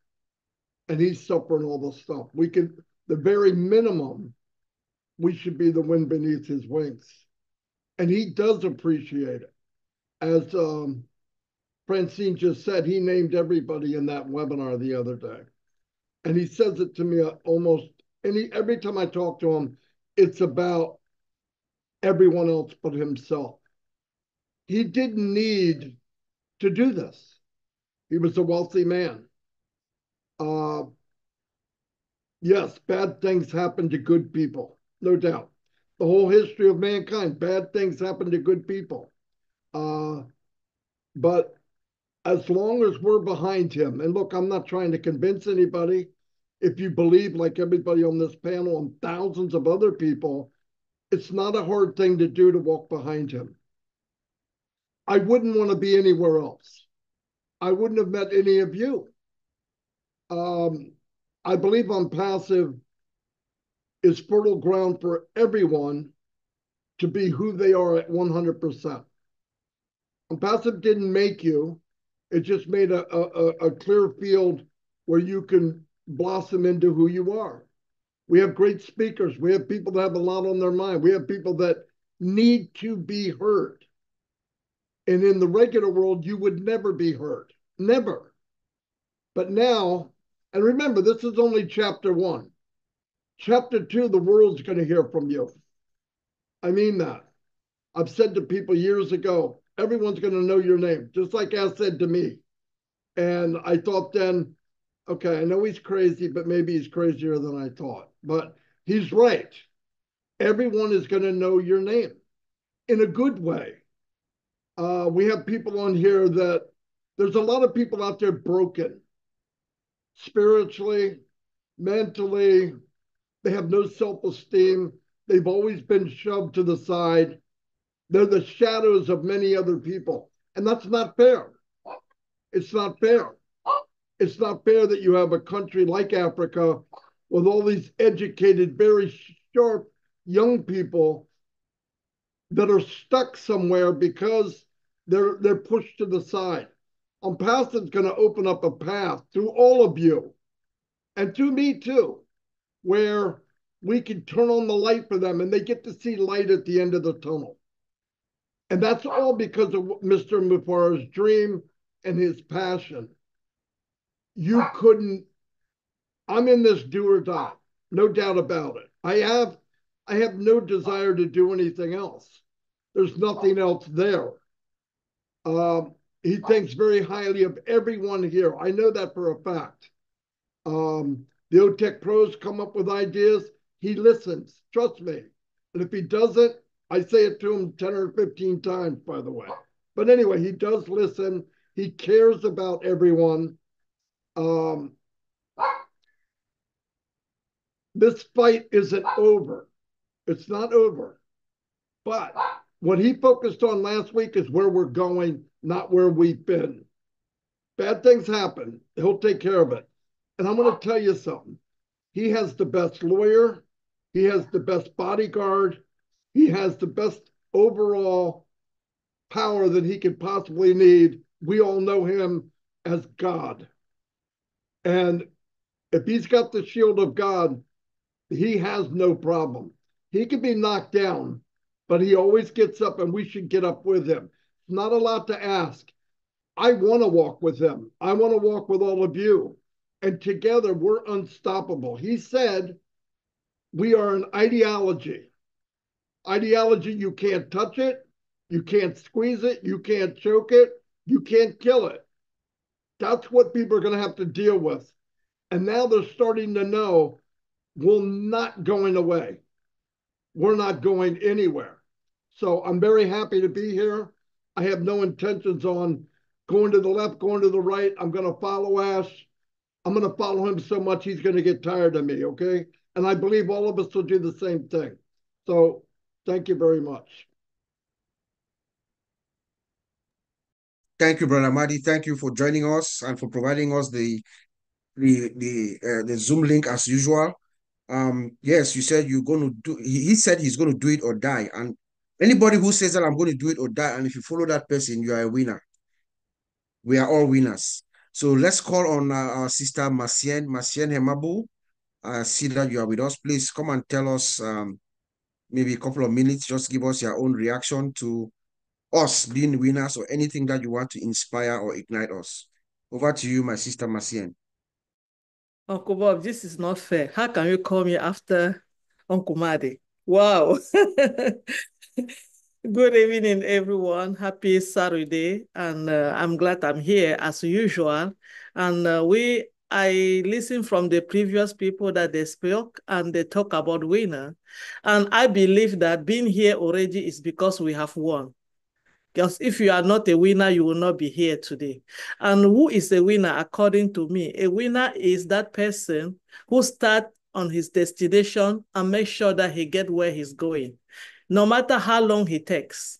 and he's suffering all the stuff. We can, the very minimum, we should be the wind beneath his wings. And he does appreciate it. As um, Francine just said, he named everybody in that webinar the other day. And he says it to me almost any, every time I talk to him, it's about everyone else but himself. He didn't need to do this. He was a wealthy man. Uh, yes, bad things happen to good people, no doubt. The whole history of mankind, bad things happen to good people. Uh, but as long as we're behind him, and look, I'm not trying to convince anybody. If you believe, like everybody on this panel and thousands of other people, it's not a hard thing to do to walk behind him. I wouldn't want to be anywhere else. I wouldn't have met any of you. Um, I believe ONPASSIVE is fertile ground for everyone to be who they are at one hundred percent. ONPASSIVE didn't make you. It just made a, a, a clear field where you can blossom into who you are. We have great speakers. We have people that have a lot on their mind. We have people that need to be heard. And in the regular world, you would never be heard, never. But now, and remember, this is only chapter one. Chapter two, the world's going to hear from you. I mean that. I've said to people years ago, everyone's going to know your name, just like Ash said to me. And I thought then, okay, I know he's crazy, but maybe he's crazier than I thought. But he's right. Everyone is going to know your name in a good way. Uh, we have people on here that there's a lot of people out there broken spiritually, mentally. They have no self-esteem. They've always been shoved to the side. They're the shadows of many other people. And that's not fair. It's not fair. It's not fair that you have a country like Africa with all these educated, very sharp young people that are stuck somewhere because they're they're pushed to the side. Pastor's going to open up a path to all of you, and to me too, where we can turn on the light for them and they get to see light at the end of the tunnel. And that's all because of Mister Mufareh's dream and his passion. You couldn't, I'm in this do or die, no doubt about it. I have, I have no desire to do anything else. There's nothing else there. Um, He thinks very highly of everyone here. I know that for a fact. Um, the O-Tech Pros come up with ideas. He listens, trust me. And if he doesn't, I say it to him ten or fifteen times, by the way. But anyway, he does listen. He cares about everyone. Um, this fight isn't over. It's not over. But what he focused on last week is where we're going, not where we've been. Bad things happen. He'll take care of it. And I'm going to tell you something. He has the best lawyer. He has the best bodyguard. He has the best overall power that he could possibly need. We all know him as God. And if he's got the shield of God, he has no problem. He can be knocked down, but he always gets up, and we should get up with him. Not a lot to ask. I want to walk with him. I want to walk with all of you. And together, we're unstoppable. He said, we are an ideology. Ideology, you can't touch it. You can't squeeze it. You can't choke it. You can't kill it. That's what people are going to have to deal with. And now they're starting to know we're not going away. We're not going anywhere. So I'm very happy to be here. I have no intentions on going to the left, going to the right. I'm going to follow Ash. I'm going to follow him so much he's going to get tired of me, okay? And I believe all of us will do the same thing. So thank you very much. Thank you, Brother Mahdi. Thank you for joining us and for providing us the the the uh, the Zoom link as usual. Um, yes, you said you're going to do. He said he's going to do it or die, and anybody who says that I'm going to do it or die, and if you follow that person, you are a winner. We are all winners. So let's call on uh, our sister Marcianne, Marcianne Hemabu. I see that you are with us. Please come and tell us um, maybe a couple of minutes. Just give us your own reaction to us being winners or anything that you want to inspire or ignite us. Over to you, my sister Marcianne. Uncle Bob, this is not fair. How can you call me after Uncle Mahdi? Wow. Good evening, everyone. Happy Saturday, and uh, I'm glad I'm here as usual. And uh, we, I listen from the previous people that they spoke and they talk about winner, and I believe that being here already is because we have won. Because if you are not a winner, you will not be here today. And who is a winner? According to me, a winner is that person who starts on his destination and make sure that he gets where he's going. No matter how long it takes,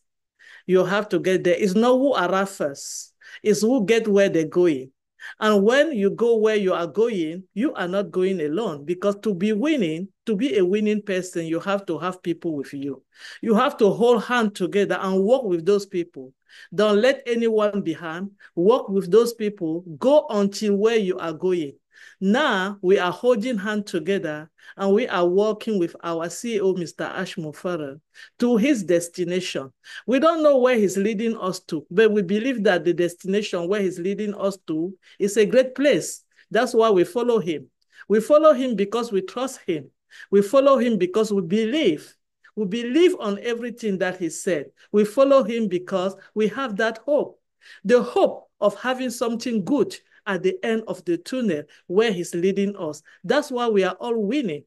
you have to get there. It's not who arrives first. It's who gets where they're going. And when you go where you are going, you are not going alone. Because to be winning, to be a winning person, you have to have people with you. You have to hold hands together and work with those people. Don't let anyone behind. Work with those people. Go until where you are going. Now, we are holding hands together and we are working with our C E O, Mister Ash Mufareh, to his destination. We don't know where he's leading us to, but we believe that the destination where he's leading us to is a great place. That's why we follow him. We follow him because we trust him. We follow him because we believe. We believe on everything that he said. We follow him because we have that hope, the hope of having something good at the end of the tunnel where he's leading us. That's why we are all winning.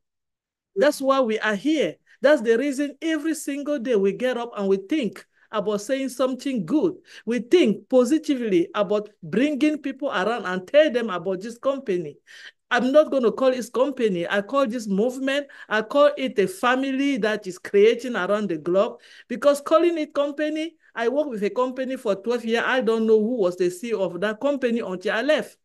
That's why we are here. That's the reason every single day we get up and we think about saying something good. We think positively about bringing people around and tell them about this company. I'm not going to call it company. I call this movement. I call it a family that is creating around the globe, because calling it company, I worked with a company for twelve years. I don't know who was the C E O of that company until I left.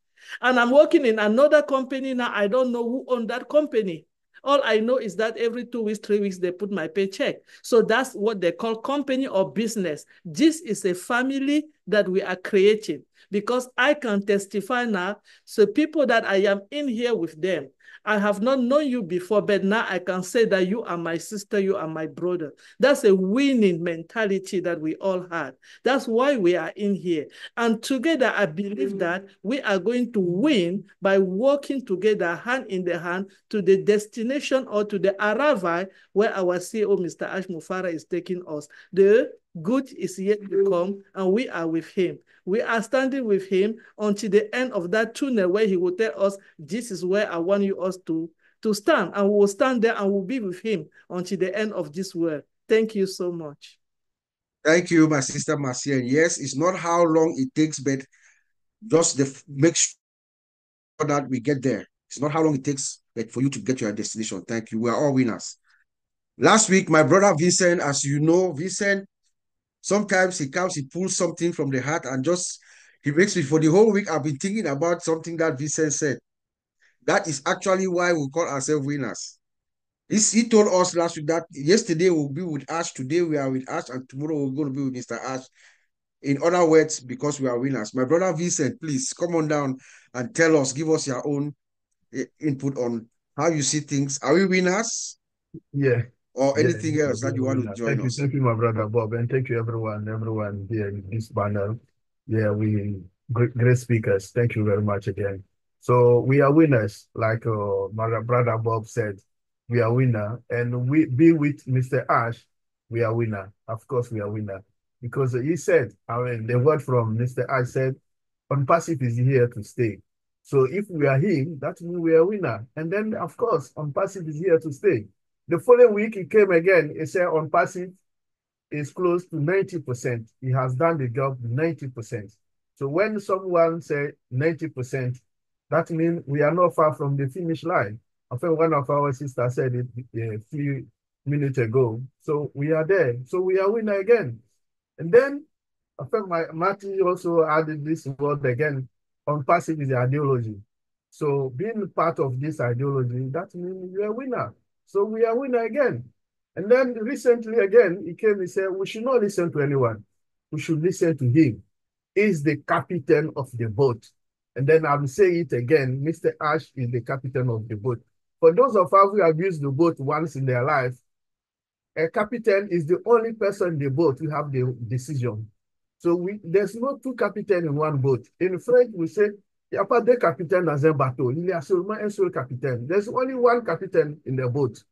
And I'm working in another company now. I don't know who owned that company. All I know is that every two weeks, three weeks, they put my paycheck. So that's what they call company or business. This is a family that we are creating, because I can testify now. So people that I am in here with them, I have not known you before, but now I can say that you are my sister, you are my brother. That's a winning mentality that we all had. That's why we are in here. And together, I believe that we are going to win by working together, hand in the hand, to the destination or to the arrival where our C E O, Mister Ash Mufareh, is taking us. The good is yet to come, and we are with him. We are standing with him until the end of that tunnel where he will tell us, this is where I want you us to, to stand. And we will stand there and we'll be with him until the end of this world. Thank you so much. Thank you, my sister Marcianne. Yes, it's not how long it takes, but just the, make sure that we get there. It's not how long it takes, but for you to get your destination. Thank you. We are all winners. Last week, my brother Vincent, as you know, Vincent, sometimes he comes, he pulls something from the heart and just, he makes me, for the whole week, I've been thinking about something that Vincent said. That is actually why we call ourselves winners. He's, he told us last week that yesterday we'll be with Ash, today we are with Ash, and tomorrow we're going to be with Mister Ash. In other words, because we are winners. My brother Vincent, please come on down and tell us, give us your own input on how you see things. Are we winners? Yeah. Or anything yeah, else that you want to join thank us. You, thank you, my brother Bob, and thank you, everyone, everyone here in this panel. Yeah, we great, great speakers. Thank you very much again. So we are winners, like uh, my brother Bob said. We are winner, and we be with Mister Ash. We are winner. Of course, we are winner, because he said. I mean, the word from Mister Ash said, "ONPASSIVE is here to stay." So if we are him, that means we are winner. And then, of course, ONPASSIVE is here to stay. The following week, he came again. He said, ONPASSIVE is close to ninety percent. He has done the job ninety percent. So when someone says ninety percent, that means we are not far from the finish line. I think one of our sisters said it a few minutes ago. So we are there. So we are winner again. And then I think my Marty also added this word again. ONPASSIVE is the ideology. So being part of this ideology, that means you are a winner. So we are winner again. And then recently again, he came and said, we should not listen to anyone. We should listen to him. He's the captain of the boat. And then I will say it again, Mister Ash is the captain of the boat. For those of us who have used the boat once in their life, a captain is the only person in the boat who have the decision. So we, there's no two captains in one boat. In French, we say, il n'y a pas deux capitaines dans un bateau. Il y a seulement un seul capitaine. There's only one captain in the boat.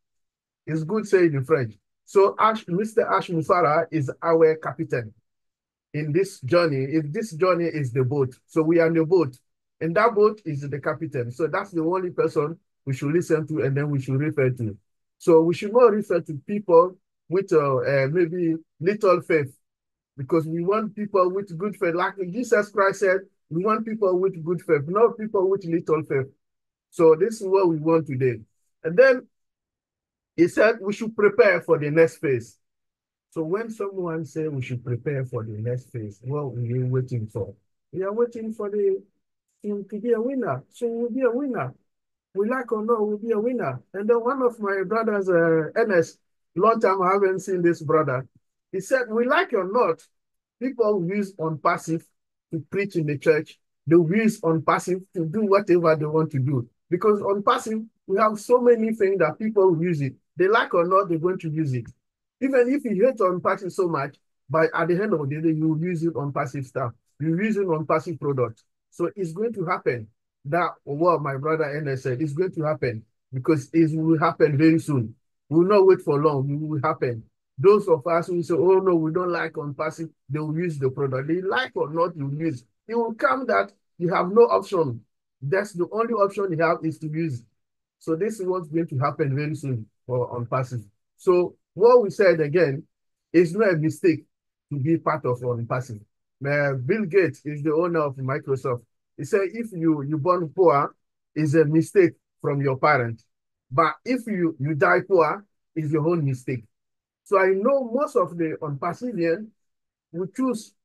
It's good saying in French. So Ash, Mister Ash Mufareh is our captain in this journey. If this journey is the boat, so we are in the boat. And that boat is the captain. So that's the only person we should listen to and then we should refer to. So we should not refer to people with uh, uh, maybe little faith, because we want people with good faith. Like Jesus Christ said, we want people with good faith, not people with little faith. So this is what we want today. And then he said we should prepare for the next phase. So when someone says we should prepare for the next phase, what are we waiting for? We are waiting for the team to be a winner. So we'll be a winner. We like or not, we'll be a winner. And then one of my brothers, uh, Ernest, long time I haven't seen this brother. He said, we like or not, people use ONPASSIVE to preach in the church, the wheels ONPASSIVE to do whatever they want to do. Because ONPASSIVE, we have so many things that people use it. They like or not, they're going to use it. Even if you hate ONPASSIVE so much, but at the end of the day, you use it ONPASSIVE stuff. You use it ONPASSIVE product. So it's going to happen. That what my brother Ernest said, it's going to happen because it will happen very soon. We will not wait for long. It will happen. Those of us who say, oh no, we don't like ONPASSIVE, they will use the product. They like or not, you use. It will come that you have no option. That's the only option you have is to use. So this is what's going to happen very soon for ONPASSIVE. So what we said again, it's not a mistake to be part of ONPASSIVE. Uh, Bill Gates is the owner of Microsoft. He said, if you, you born poor, it's a mistake from your parents. But if you, you die poor, it's your own mistake. So I know most of the ONPASSIVians will choose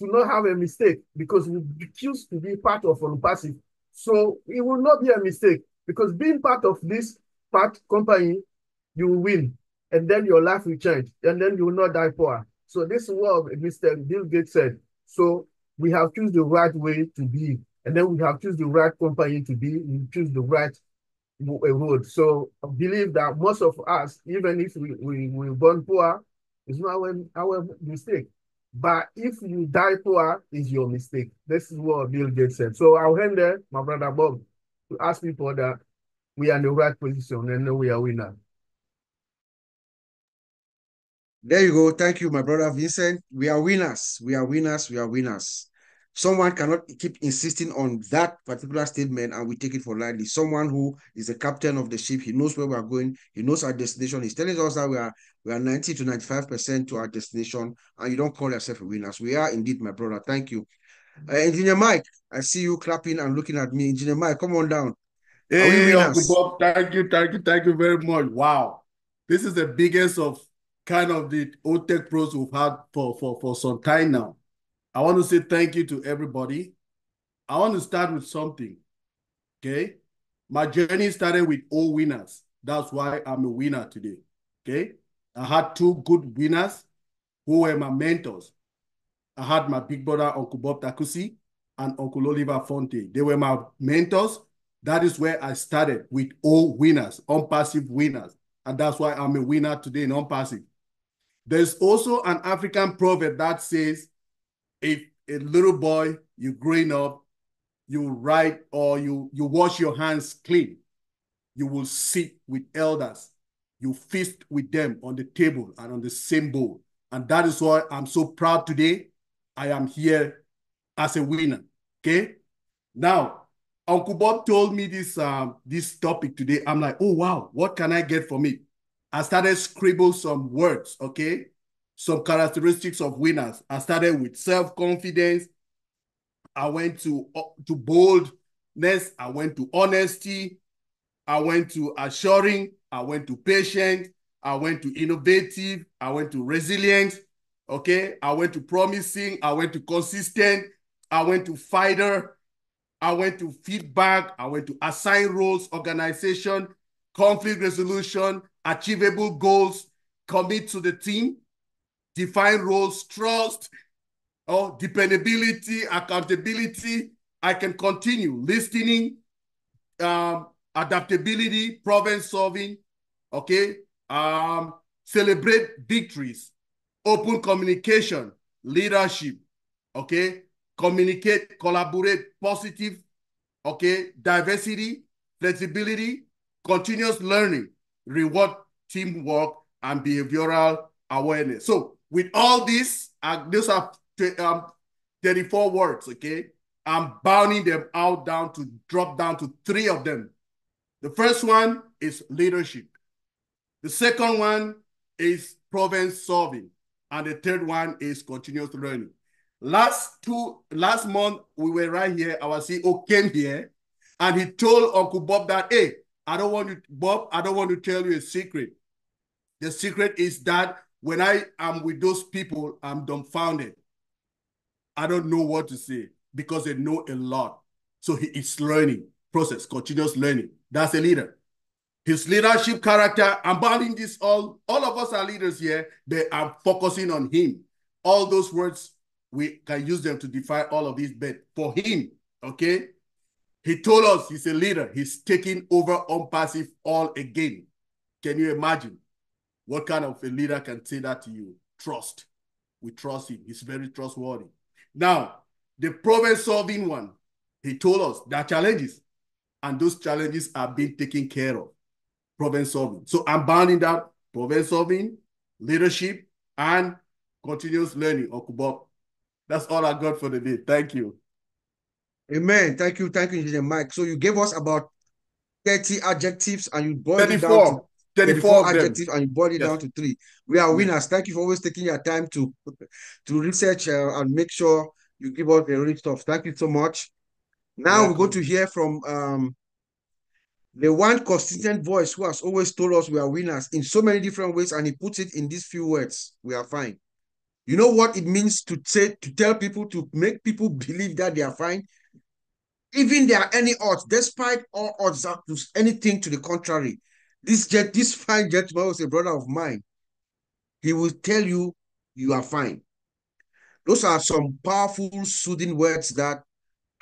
to not have a mistake because we choose to be part of ONPASSIVE. So it will not be a mistake because being part of this part company, you will win. And then your life will change. And then you will not die poor. So this world, Mister Bill Gates said, so we have choose the right way to be. And then we have choose the right company to be. We choose the right road. So I believe that most of us, even if we, we, we born poor, it's not our, our mistake. But if you die poor, it's your mistake. This is what Bill Gates said. So I'll hand there, my brother Bob, to ask people that we are in the right position and we are winners. There you go. Thank you, my brother Vincent. We are winners. We are winners. We are winners. Someone cannot keep insisting on that particular statement and we take it for lightly. Someone who is the captain of the ship, he knows where we are going. He knows our destination. He's telling us that we are we are ninety to ninety-five percent to our destination, and you don't call yourself a winner. So we are indeed, my brother. Thank you. Uh, Engineer Mike, I see you clapping and looking at me. Engineer Mike, come on down. Hey, Bob, thank you, thank you, thank you very much. Wow. This is the biggest of kind of the O-Tech Pros we've had for, for, for some time now. I want to say thank you to everybody. I want to start with something, okay? My journey started with all winners. That's why I'm a winner today, okay? I had two good winners who were my mentors. I had my big brother, Uncle Bob Takusi, and Uncle Oliver Fontaine. They were my mentors. That is where I started with all winners, ONPASSIVE winners. And that's why I'm a winner today in ONPASSIVE. There's also an African proverb that says, if a little boy, you're growing up, you write or you, you wash your hands clean, you will sit with elders. You feast with them on the table and on the same bowl. And that is why I'm so proud today. I am here as a winner, okay? Now, Uncle Bob told me this um, this topic today. I'm like, oh, wow, what can I get from it? I started scribbling some words, okay? Some characteristics of winners. I started with self-confidence. I went to, uh, to boldness. I went to honesty. I went to assuring. I went to patient. I went to innovative. I went to resilient, okay? I went to promising. I went to consistent. I went to fighter. I went to feedback, I went to assign roles, organization, conflict resolution, achievable goals, commit to the team, define roles, trust, oh, dependability, accountability. I can continue listening, um, adaptability, problem solving, okay? Um, celebrate victories, open communication, leadership, okay? Communicate, collaborate, positive, okay, diversity, flexibility, continuous learning, reward, teamwork, and behavioral awareness. So with all this, uh, these are um, thirty-four words, okay? I'm bounding them out down to drop down to three of them. The first one is leadership. The second one is problem solving. And the third one is continuous learning. Last two, last month, we were right here. Our C E O came here, and he told Uncle Bob that, hey, I don't want you, Bob, I don't want to tell you a secret. The secret is that when I am with those people, I'm dumbfounded. I don't know what to say because they know a lot. So he is learning, process, continuous learning. That's a leader. His leadership character, I'm bounding this all. All of us are leaders here. They are focusing on him. All those words, we can use them to define all of these, but for him, okay? He told us he's a leader. He's taking over ONPASSIVE all again. Can you imagine? What kind of a leader can say that to you? Trust. We trust him. He's very trustworthy. Now, the problem-solving one, he told us there are challenges, and those challenges are being taken care of. Problem-solving. So I'm bounding that problem-solving, leadership, and continuous learning, Uncle Bob. That's all I got for the day. Thank you. Amen. Thank you. Thank you, Engineer Mike. So you gave us about thirty adjectives and you boiled it down to thirty-four adjectives and you boiled it down to three. We are winners. Thank you for always taking your time to, to research uh, and make sure you give us the rich stuff. Thank you so much. Now we're going to hear from um, the one consistent voice who has always told us we are winners in so many different ways, and he puts it in these few words. We are fine. You know what it means to say, to tell people, to make people believe that they are fine? Even there are any odds, despite all odds, anything to the contrary. This jet, this fine gentleman was a brother of mine. He will tell you, you are fine. Those are some powerful, soothing words that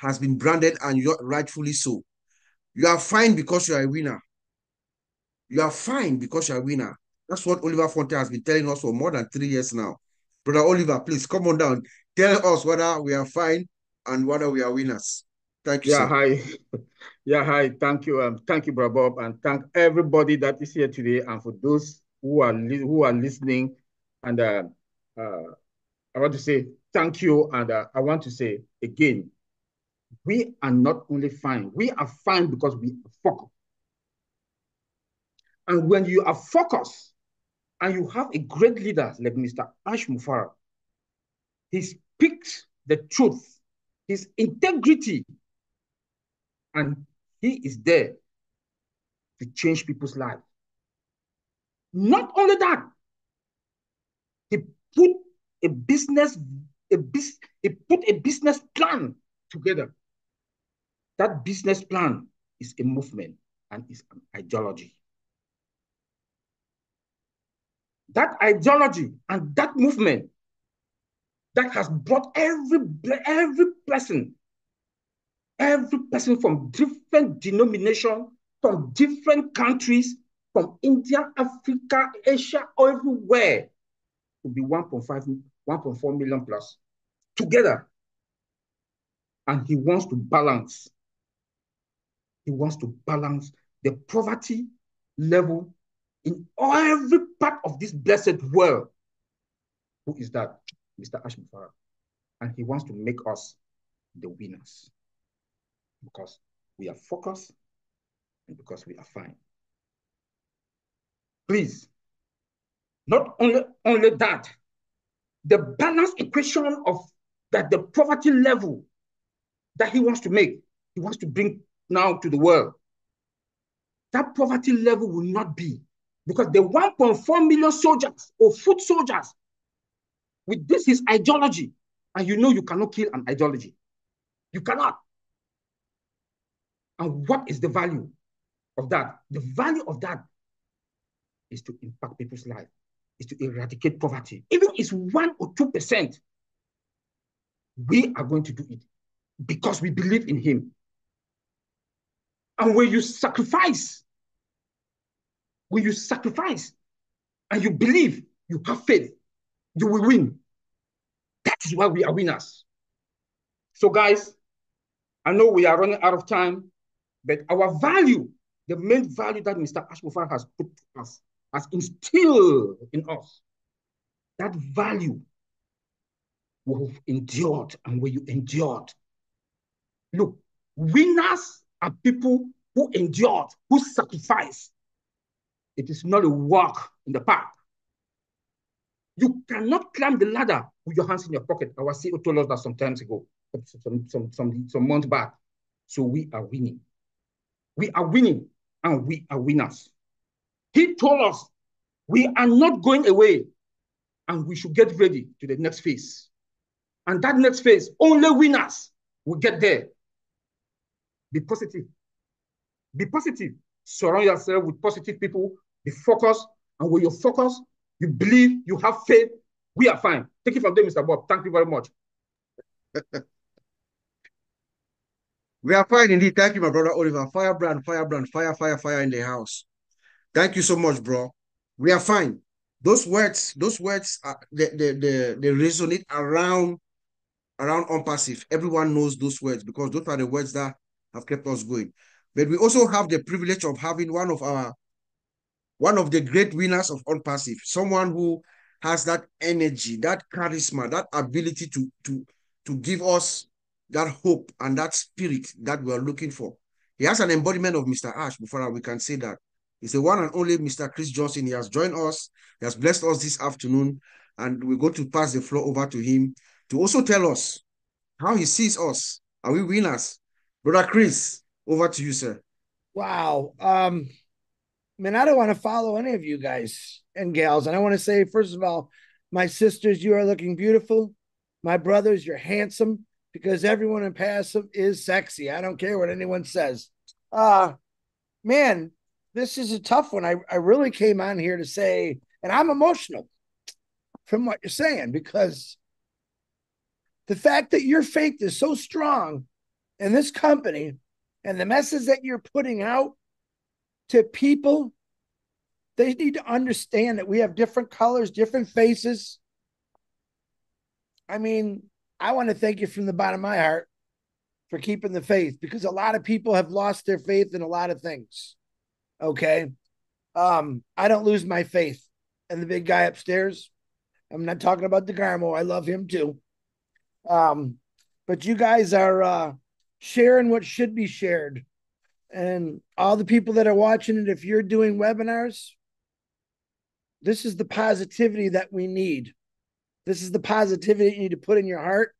has been branded, and you're rightfully so. You are fine because you are a winner. You are fine because you are a winner. That's what Oliver Fontaine has been telling us for more than three years now. Brother Oliver, please come on down. Tell us whether we are fine and whether we are winners. Thank you, yeah, sir. Hi. Yeah, hi. Thank you. Um, thank you, Brother Bob, and thank everybody that is here today, and for those who are who are listening. And uh, uh, I want to say thank you, and uh, I want to say again, we are not only fine. We are fine because we are focused. And when you are focused, and you have a great leader like Mister Ash Mufareh, he speaks the truth, his integrity, and he is there to change people's lives. Not only that, he put a business, a bus, he put a business plan together. That business plan is a movement and is an ideology. That ideology and that movement that has brought every, every person, every person from different denominations, from different countries, from India, Africa, Asia, everywhere, to be one point five, one point four million plus together. And he wants to balance. He wants to balance the poverty level in every part of this blessed world. Who is that? Mister Ash Mufareh. And he wants to make us the winners because we are focused and because we are fine. Please, not only, only that, the balance equation of that the poverty level that he wants to make, he wants to bring now to the world, that poverty level will not be. Because the one point four million soldiers or foot soldiers, with this is ideology, and you know you cannot kill an ideology. You cannot. And what is the value of that? The value of that is to impact people's life, is to eradicate poverty. Even if it's one or two percent, we are going to do it because we believe in him. And when you sacrifice, when you sacrifice and you believe, you have faith, you will win. That is why we are winners. So guys, I know we are running out of time, but our value, the main value that Mister Ash Mufareh has put to us, has instilled in us, that value will have endured, and will you endured. Look, winners are people who endured, who sacrificed. It is not a walk in the park. You cannot climb the ladder with your hands in your pocket. Our C E O told us that some times ago, some, some, some, some months back. So we are winning. We are winning, and we are winners. He told us we are not going away, and we should get ready to the next phase. And that next phase, only winners will get there. Be positive. Be positive. Surround yourself with positive people. Be focused, and when you focus, you believe, you have faith, we are fine. Take it from there, Mister Bob. Thank you very much. We are fine indeed. Thank you, my brother Oliver. Firebrand, firebrand, fire, fire, fire in the house. Thank you so much, bro. We are fine. Those words, those words, are, they, they, they, they resonate around, around ONPASSIVE. Everyone knows those words because those are the words that have kept us going. But we also have the privilege of having one of our One of the great winners of ONPASSIVE, someone who has that energy, that charisma, that ability to, to, to give us that hope and that spirit that we are looking for. He has an embodiment of Mister Ash Mufareh, we can say that. He's the one and only Mister Chris Johnson. He has joined us. He has blessed us this afternoon. And we're going to pass the floor over to him to also tell us how he sees us. Are we winners? Brother Chris, over to you, sir. Wow. Um... I mean, I don't want to follow any of you guys and gals. And I want to say, first of all, my sisters, you are looking beautiful. My brothers, you're handsome, because everyone in passive is sexy. I don't care what anyone says. Uh, man, this is a tough one. I, I really came on here to say, and I'm emotional from what you're saying, because the fact that your faith is so strong in this company and the message that you're putting out to people, they need to understand that we have different colors, different faces. I mean, I want to thank you from the bottom of my heart for keeping the faith, because a lot of people have lost their faith in a lot of things. Okay. Um, I don't lose my faith. And the big guy upstairs, I'm not talking about DeGarmo. I love him too. Um, but you guys are uh, sharing what should be shared. And all the people that are watching it, if you're doing webinars, this is the positivity that we need. This is the positivity that you need to put in your heart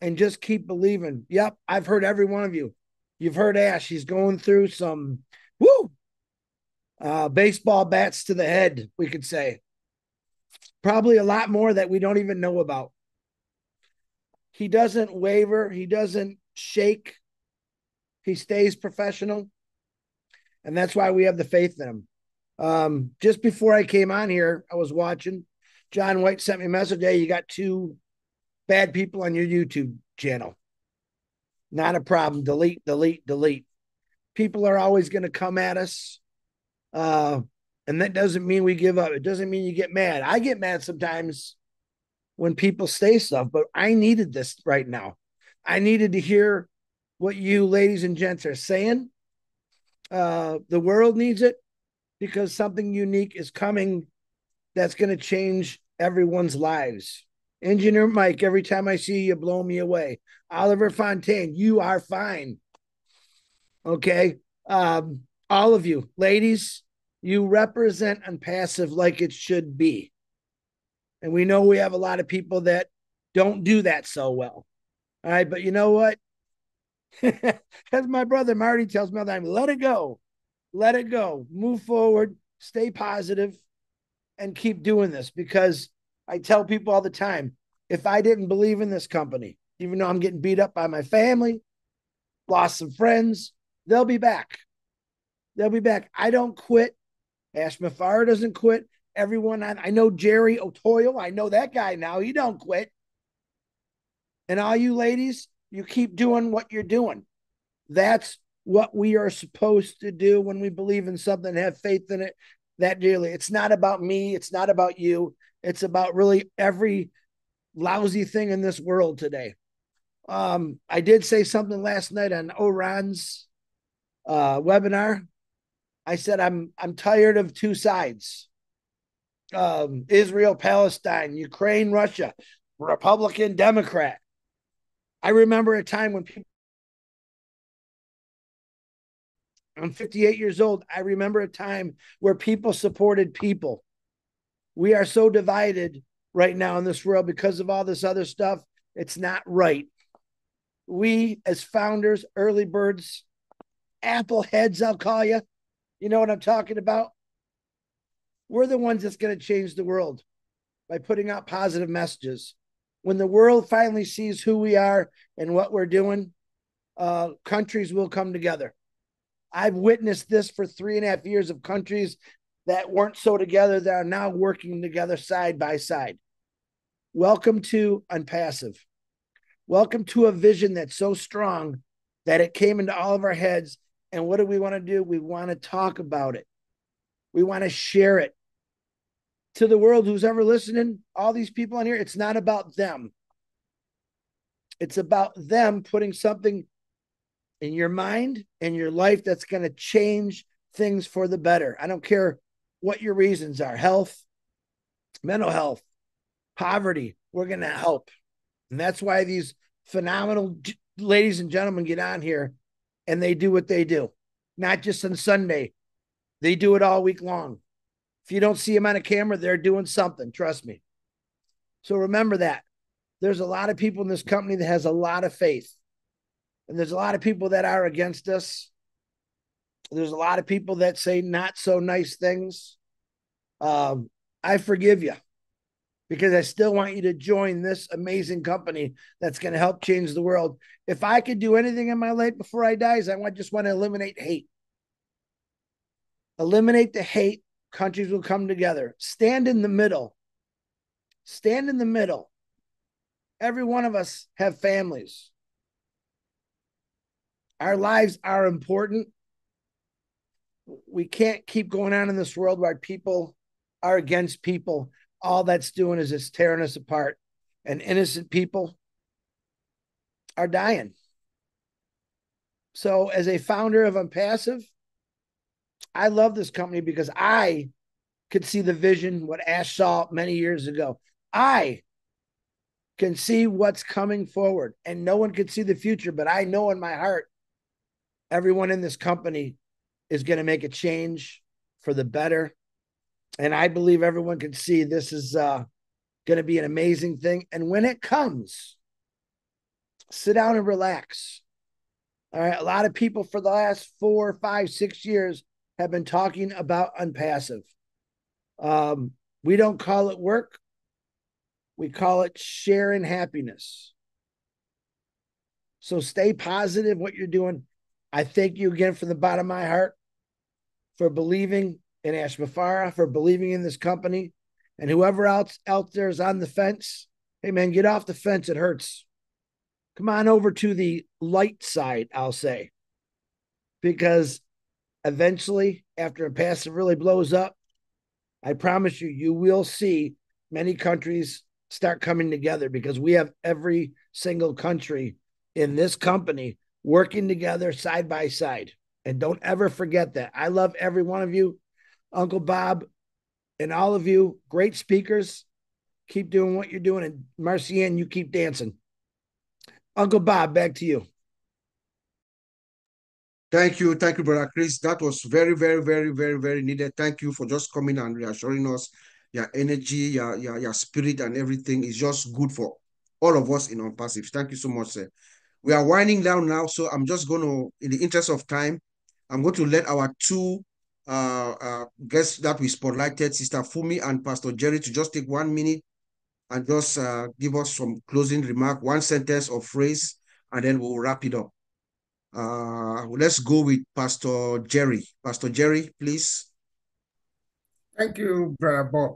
and just keep believing. Yep, I've heard every one of you. You've heard Ash. He's going through some, woo, uh, baseball bats to the head, we could say. Probably a lot more that we don't even know about. He doesn't waver. He doesn't shake. He stays professional. And that's why we have the faith in him. Um, just before I came on here, I was watching. John White sent me a message. Hey, you got two bad people on your YouTube channel. Not a problem. Delete, delete, delete. People are always going to come at us. Uh, and that doesn't mean we give up. It doesn't mean you get mad. I get mad sometimes when people say stuff, but I needed this right now. I needed to hear what you ladies and gents are saying. Uh, the world needs it, because something unique is coming that's going to change everyone's lives. Engineer Mike, every time I see you, you blow me away. Oliver Fontaine, you are fine. Okay. Um, all of you, ladies, you represent ONPASSIVE like it should be. And we know we have a lot of people that don't do that so well. All right. But you know what? As my brother Marty tells me all the time, let it go. Let it go. Move forward. Stay positive and keep doing this, because I tell people all the time, if I didn't believe in this company, even though I'm getting beat up by my family, lost some friends, they'll be back. They'll be back. I don't quit. Ash Mufareh doesn't quit. Everyone, I, I know Jerry Otoyo. I know that guy now. He don't quit. And all you ladies, you keep doing what you're doing. That's what we are supposed to do when we believe in something, have faith in it that dearly. It's not about me. It's not about you. It's about really every lousy thing in this world today. Um, I did say something last night on Oran's uh, webinar. I said, I'm, I'm tired of two sides. Um, Israel, Palestine, Ukraine, Russia, Republican, Democrat. I remember a time when people, I'm fifty-eight years old. I remember a time where people supported people. We are so divided right now in this world because of all this other stuff. It's not right. We, as founders, early birds, apple heads, I'll call you. You know what I'm talking about? We're the ones that's going to change the world by putting out positive messages. When the world finally sees who we are and what we're doing, uh, countries will come together. I've witnessed this for three and a half years of countries that weren't so together that are now working together side by side. Welcome to ONPASSIVE. Welcome to a vision that's so strong that it came into all of our heads. And what do we want to do? We want to talk about it. We want to share it to the world. Who's ever listening, all these people on here, it's not about them. It's about them putting something in your mind and your life that's going to change things for the better. I don't care what your reasons are, health, mental health, poverty, we're going to help. And that's why these phenomenal ladies and gentlemen get on here and they do what they do. Not just on Sunday. They do it all week long. If you don't see them on a camera, they're doing something. Trust me. So remember that. There's a lot of people in this company that has a lot of faith. And there's a lot of people that are against us. There's a lot of people that say not so nice things. Um, I forgive you, because I still want you to join this amazing company that's going to help change the world. If I could do anything in my life before I die, is I want, just want to eliminate hate. Eliminate the hate. Countries will come together. Stand in the middle. Stand in the middle. Every one of us have families. Our lives are important. We can't keep going on in this world where people are against people. All that's doing is it's tearing us apart. And innocent people are dying. So as a founder of ONPASSIVE, I love this company because I could see the vision, what Ash saw many years ago. I can see what's coming forward, and no one can see the future, but I know in my heart, everyone in this company is going to make a change for the better. And I believe everyone can see this is uh, going to be an amazing thing. And when it comes, sit down and relax. All right. A lot of people for the last four, five, six years have been talking about ONPASSIVE. Um, we don't call it work. We call it sharing happiness. So stay positive what you're doing. I thank you again from the bottom of my heart for believing in Ash Mufareh, for believing in this company, and whoever else out there is on the fence. Hey man, get off the fence. It hurts. Come on over to the light side, I'll say, because eventually after ONPASSIVE really blows up, I promise you, you will see many countries start coming together, because we have every single country in this company working together side by side. And don't ever forget that. I love every one of you, Uncle Bob and all of you, great speakers. Keep doing what you're doing. And Marcianne, you keep dancing. Uncle Bob, back to you. Thank you. Thank you, Brother Chris. That was very, very, very, very, very needed. Thank you for just coming and reassuring us. Your energy, your, your, your spirit and everything is just good for all of us in ONPASSIVE. Thank you so much, sir. We are winding down now, so I'm just going to, in the interest of time, I'm going to let our two uh, uh, guests that we spotlighted, Sister Fumi and Pastor Jerry, to just take one minute and just uh, give us some closing remark, one sentence or phrase, and then we'll wrap it up. Uh, let's go with Pastor Jerry. Pastor Jerry, please. Thank you, Brother Bob.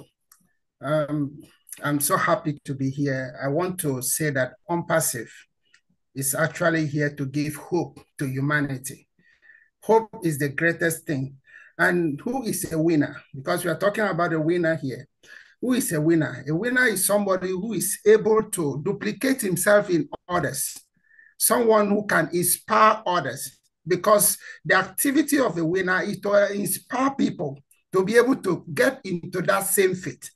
Um, I'm so happy to be here. I want to say that ONPASSIVE is actually here to give hope to humanity. Hope is the greatest thing. And who is a winner? Because we are talking about a winner here. Who is a winner? A winner is somebody who is able to duplicate himself in others. Someone who can inspire others, because the activity of a winner is to inspire people to be able to get into that same faith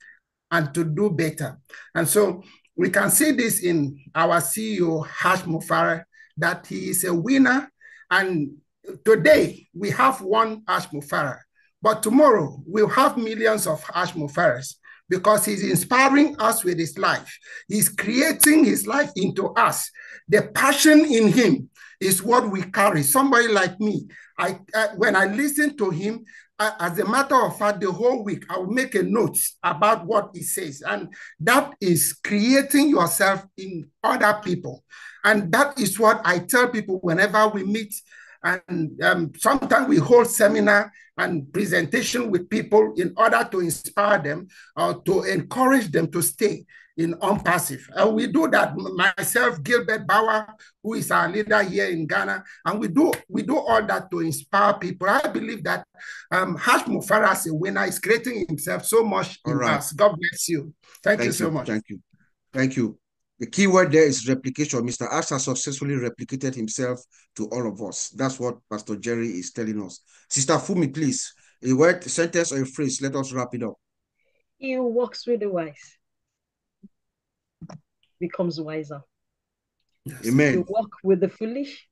and to do better. And so we can see this in our C E O, Ash Mufareh, that he is a winner. And today we have one Ash Mufareh, but tomorrow we'll have millions of Ash Mufarehs, because he's inspiring us with his life. He's creating his life into us. The passion in him is what we carry. Somebody like me, I, I when I listen to him, I, as a matter of fact, the whole week, I will make a note about what he says. And that is creating yourself in other people. And that is what I tell people whenever we meet. And um, sometimes we hold seminar and presentation with people in order to inspire them or to encourage them to stay in ONPASSIVE. And we do that. Myself, Gilbert Bauer, who is our leader here in Ghana, and we do we do all that to inspire people. I believe that um, Ash Mufareh as a winner is creating himself so much in right. us. God bless you. Thank, Thank you, you so much. Thank you. Thank you. The key word there is replication. Mister Ash has successfully replicated himself to all of us. That's what Pastor Jerry is telling us. Sister Fumi, please, a word, a sentence, or a phrase. Let us wrap it up. He who walks with the wise becomes wiser. Yes. Amen. If you walk with the foolish,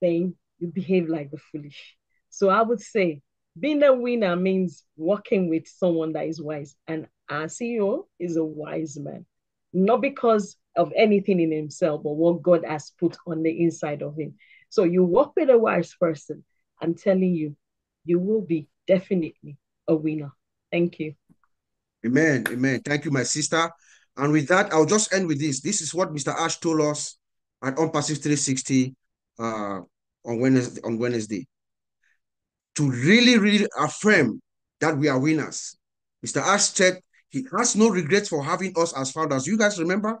then you behave like the foolish. So I would say being a winner means walking with someone that is wise. And our C E O is a wise man. Not because of anything in himself, but what God has put on the inside of him. So you walk with a wise person, I'm telling you, you will be definitely a winner. Thank you. Amen. Amen. Thank you, my sister. And with that, I'll just end with this. This is what Mister Ash told us at ONPASSIVE three sixty uh, on Wednesday. On Wednesday. to really, really affirm that we are winners. Mister Ash said he has no regrets for having us as founders. You guys remember?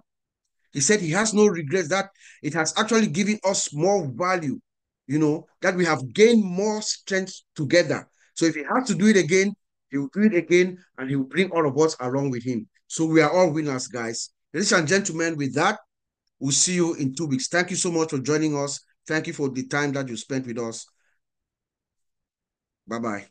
He said he has no regrets, that it has actually given us more value, you know, that we have gained more strength together. So if he has to do it again, he will do it again, and he will bring all of us along with him. So we are all winners, guys. Ladies and gentlemen, with that, we'll see you in two weeks. Thank you so much for joining us. Thank you for the time that you spent with us. Bye-bye.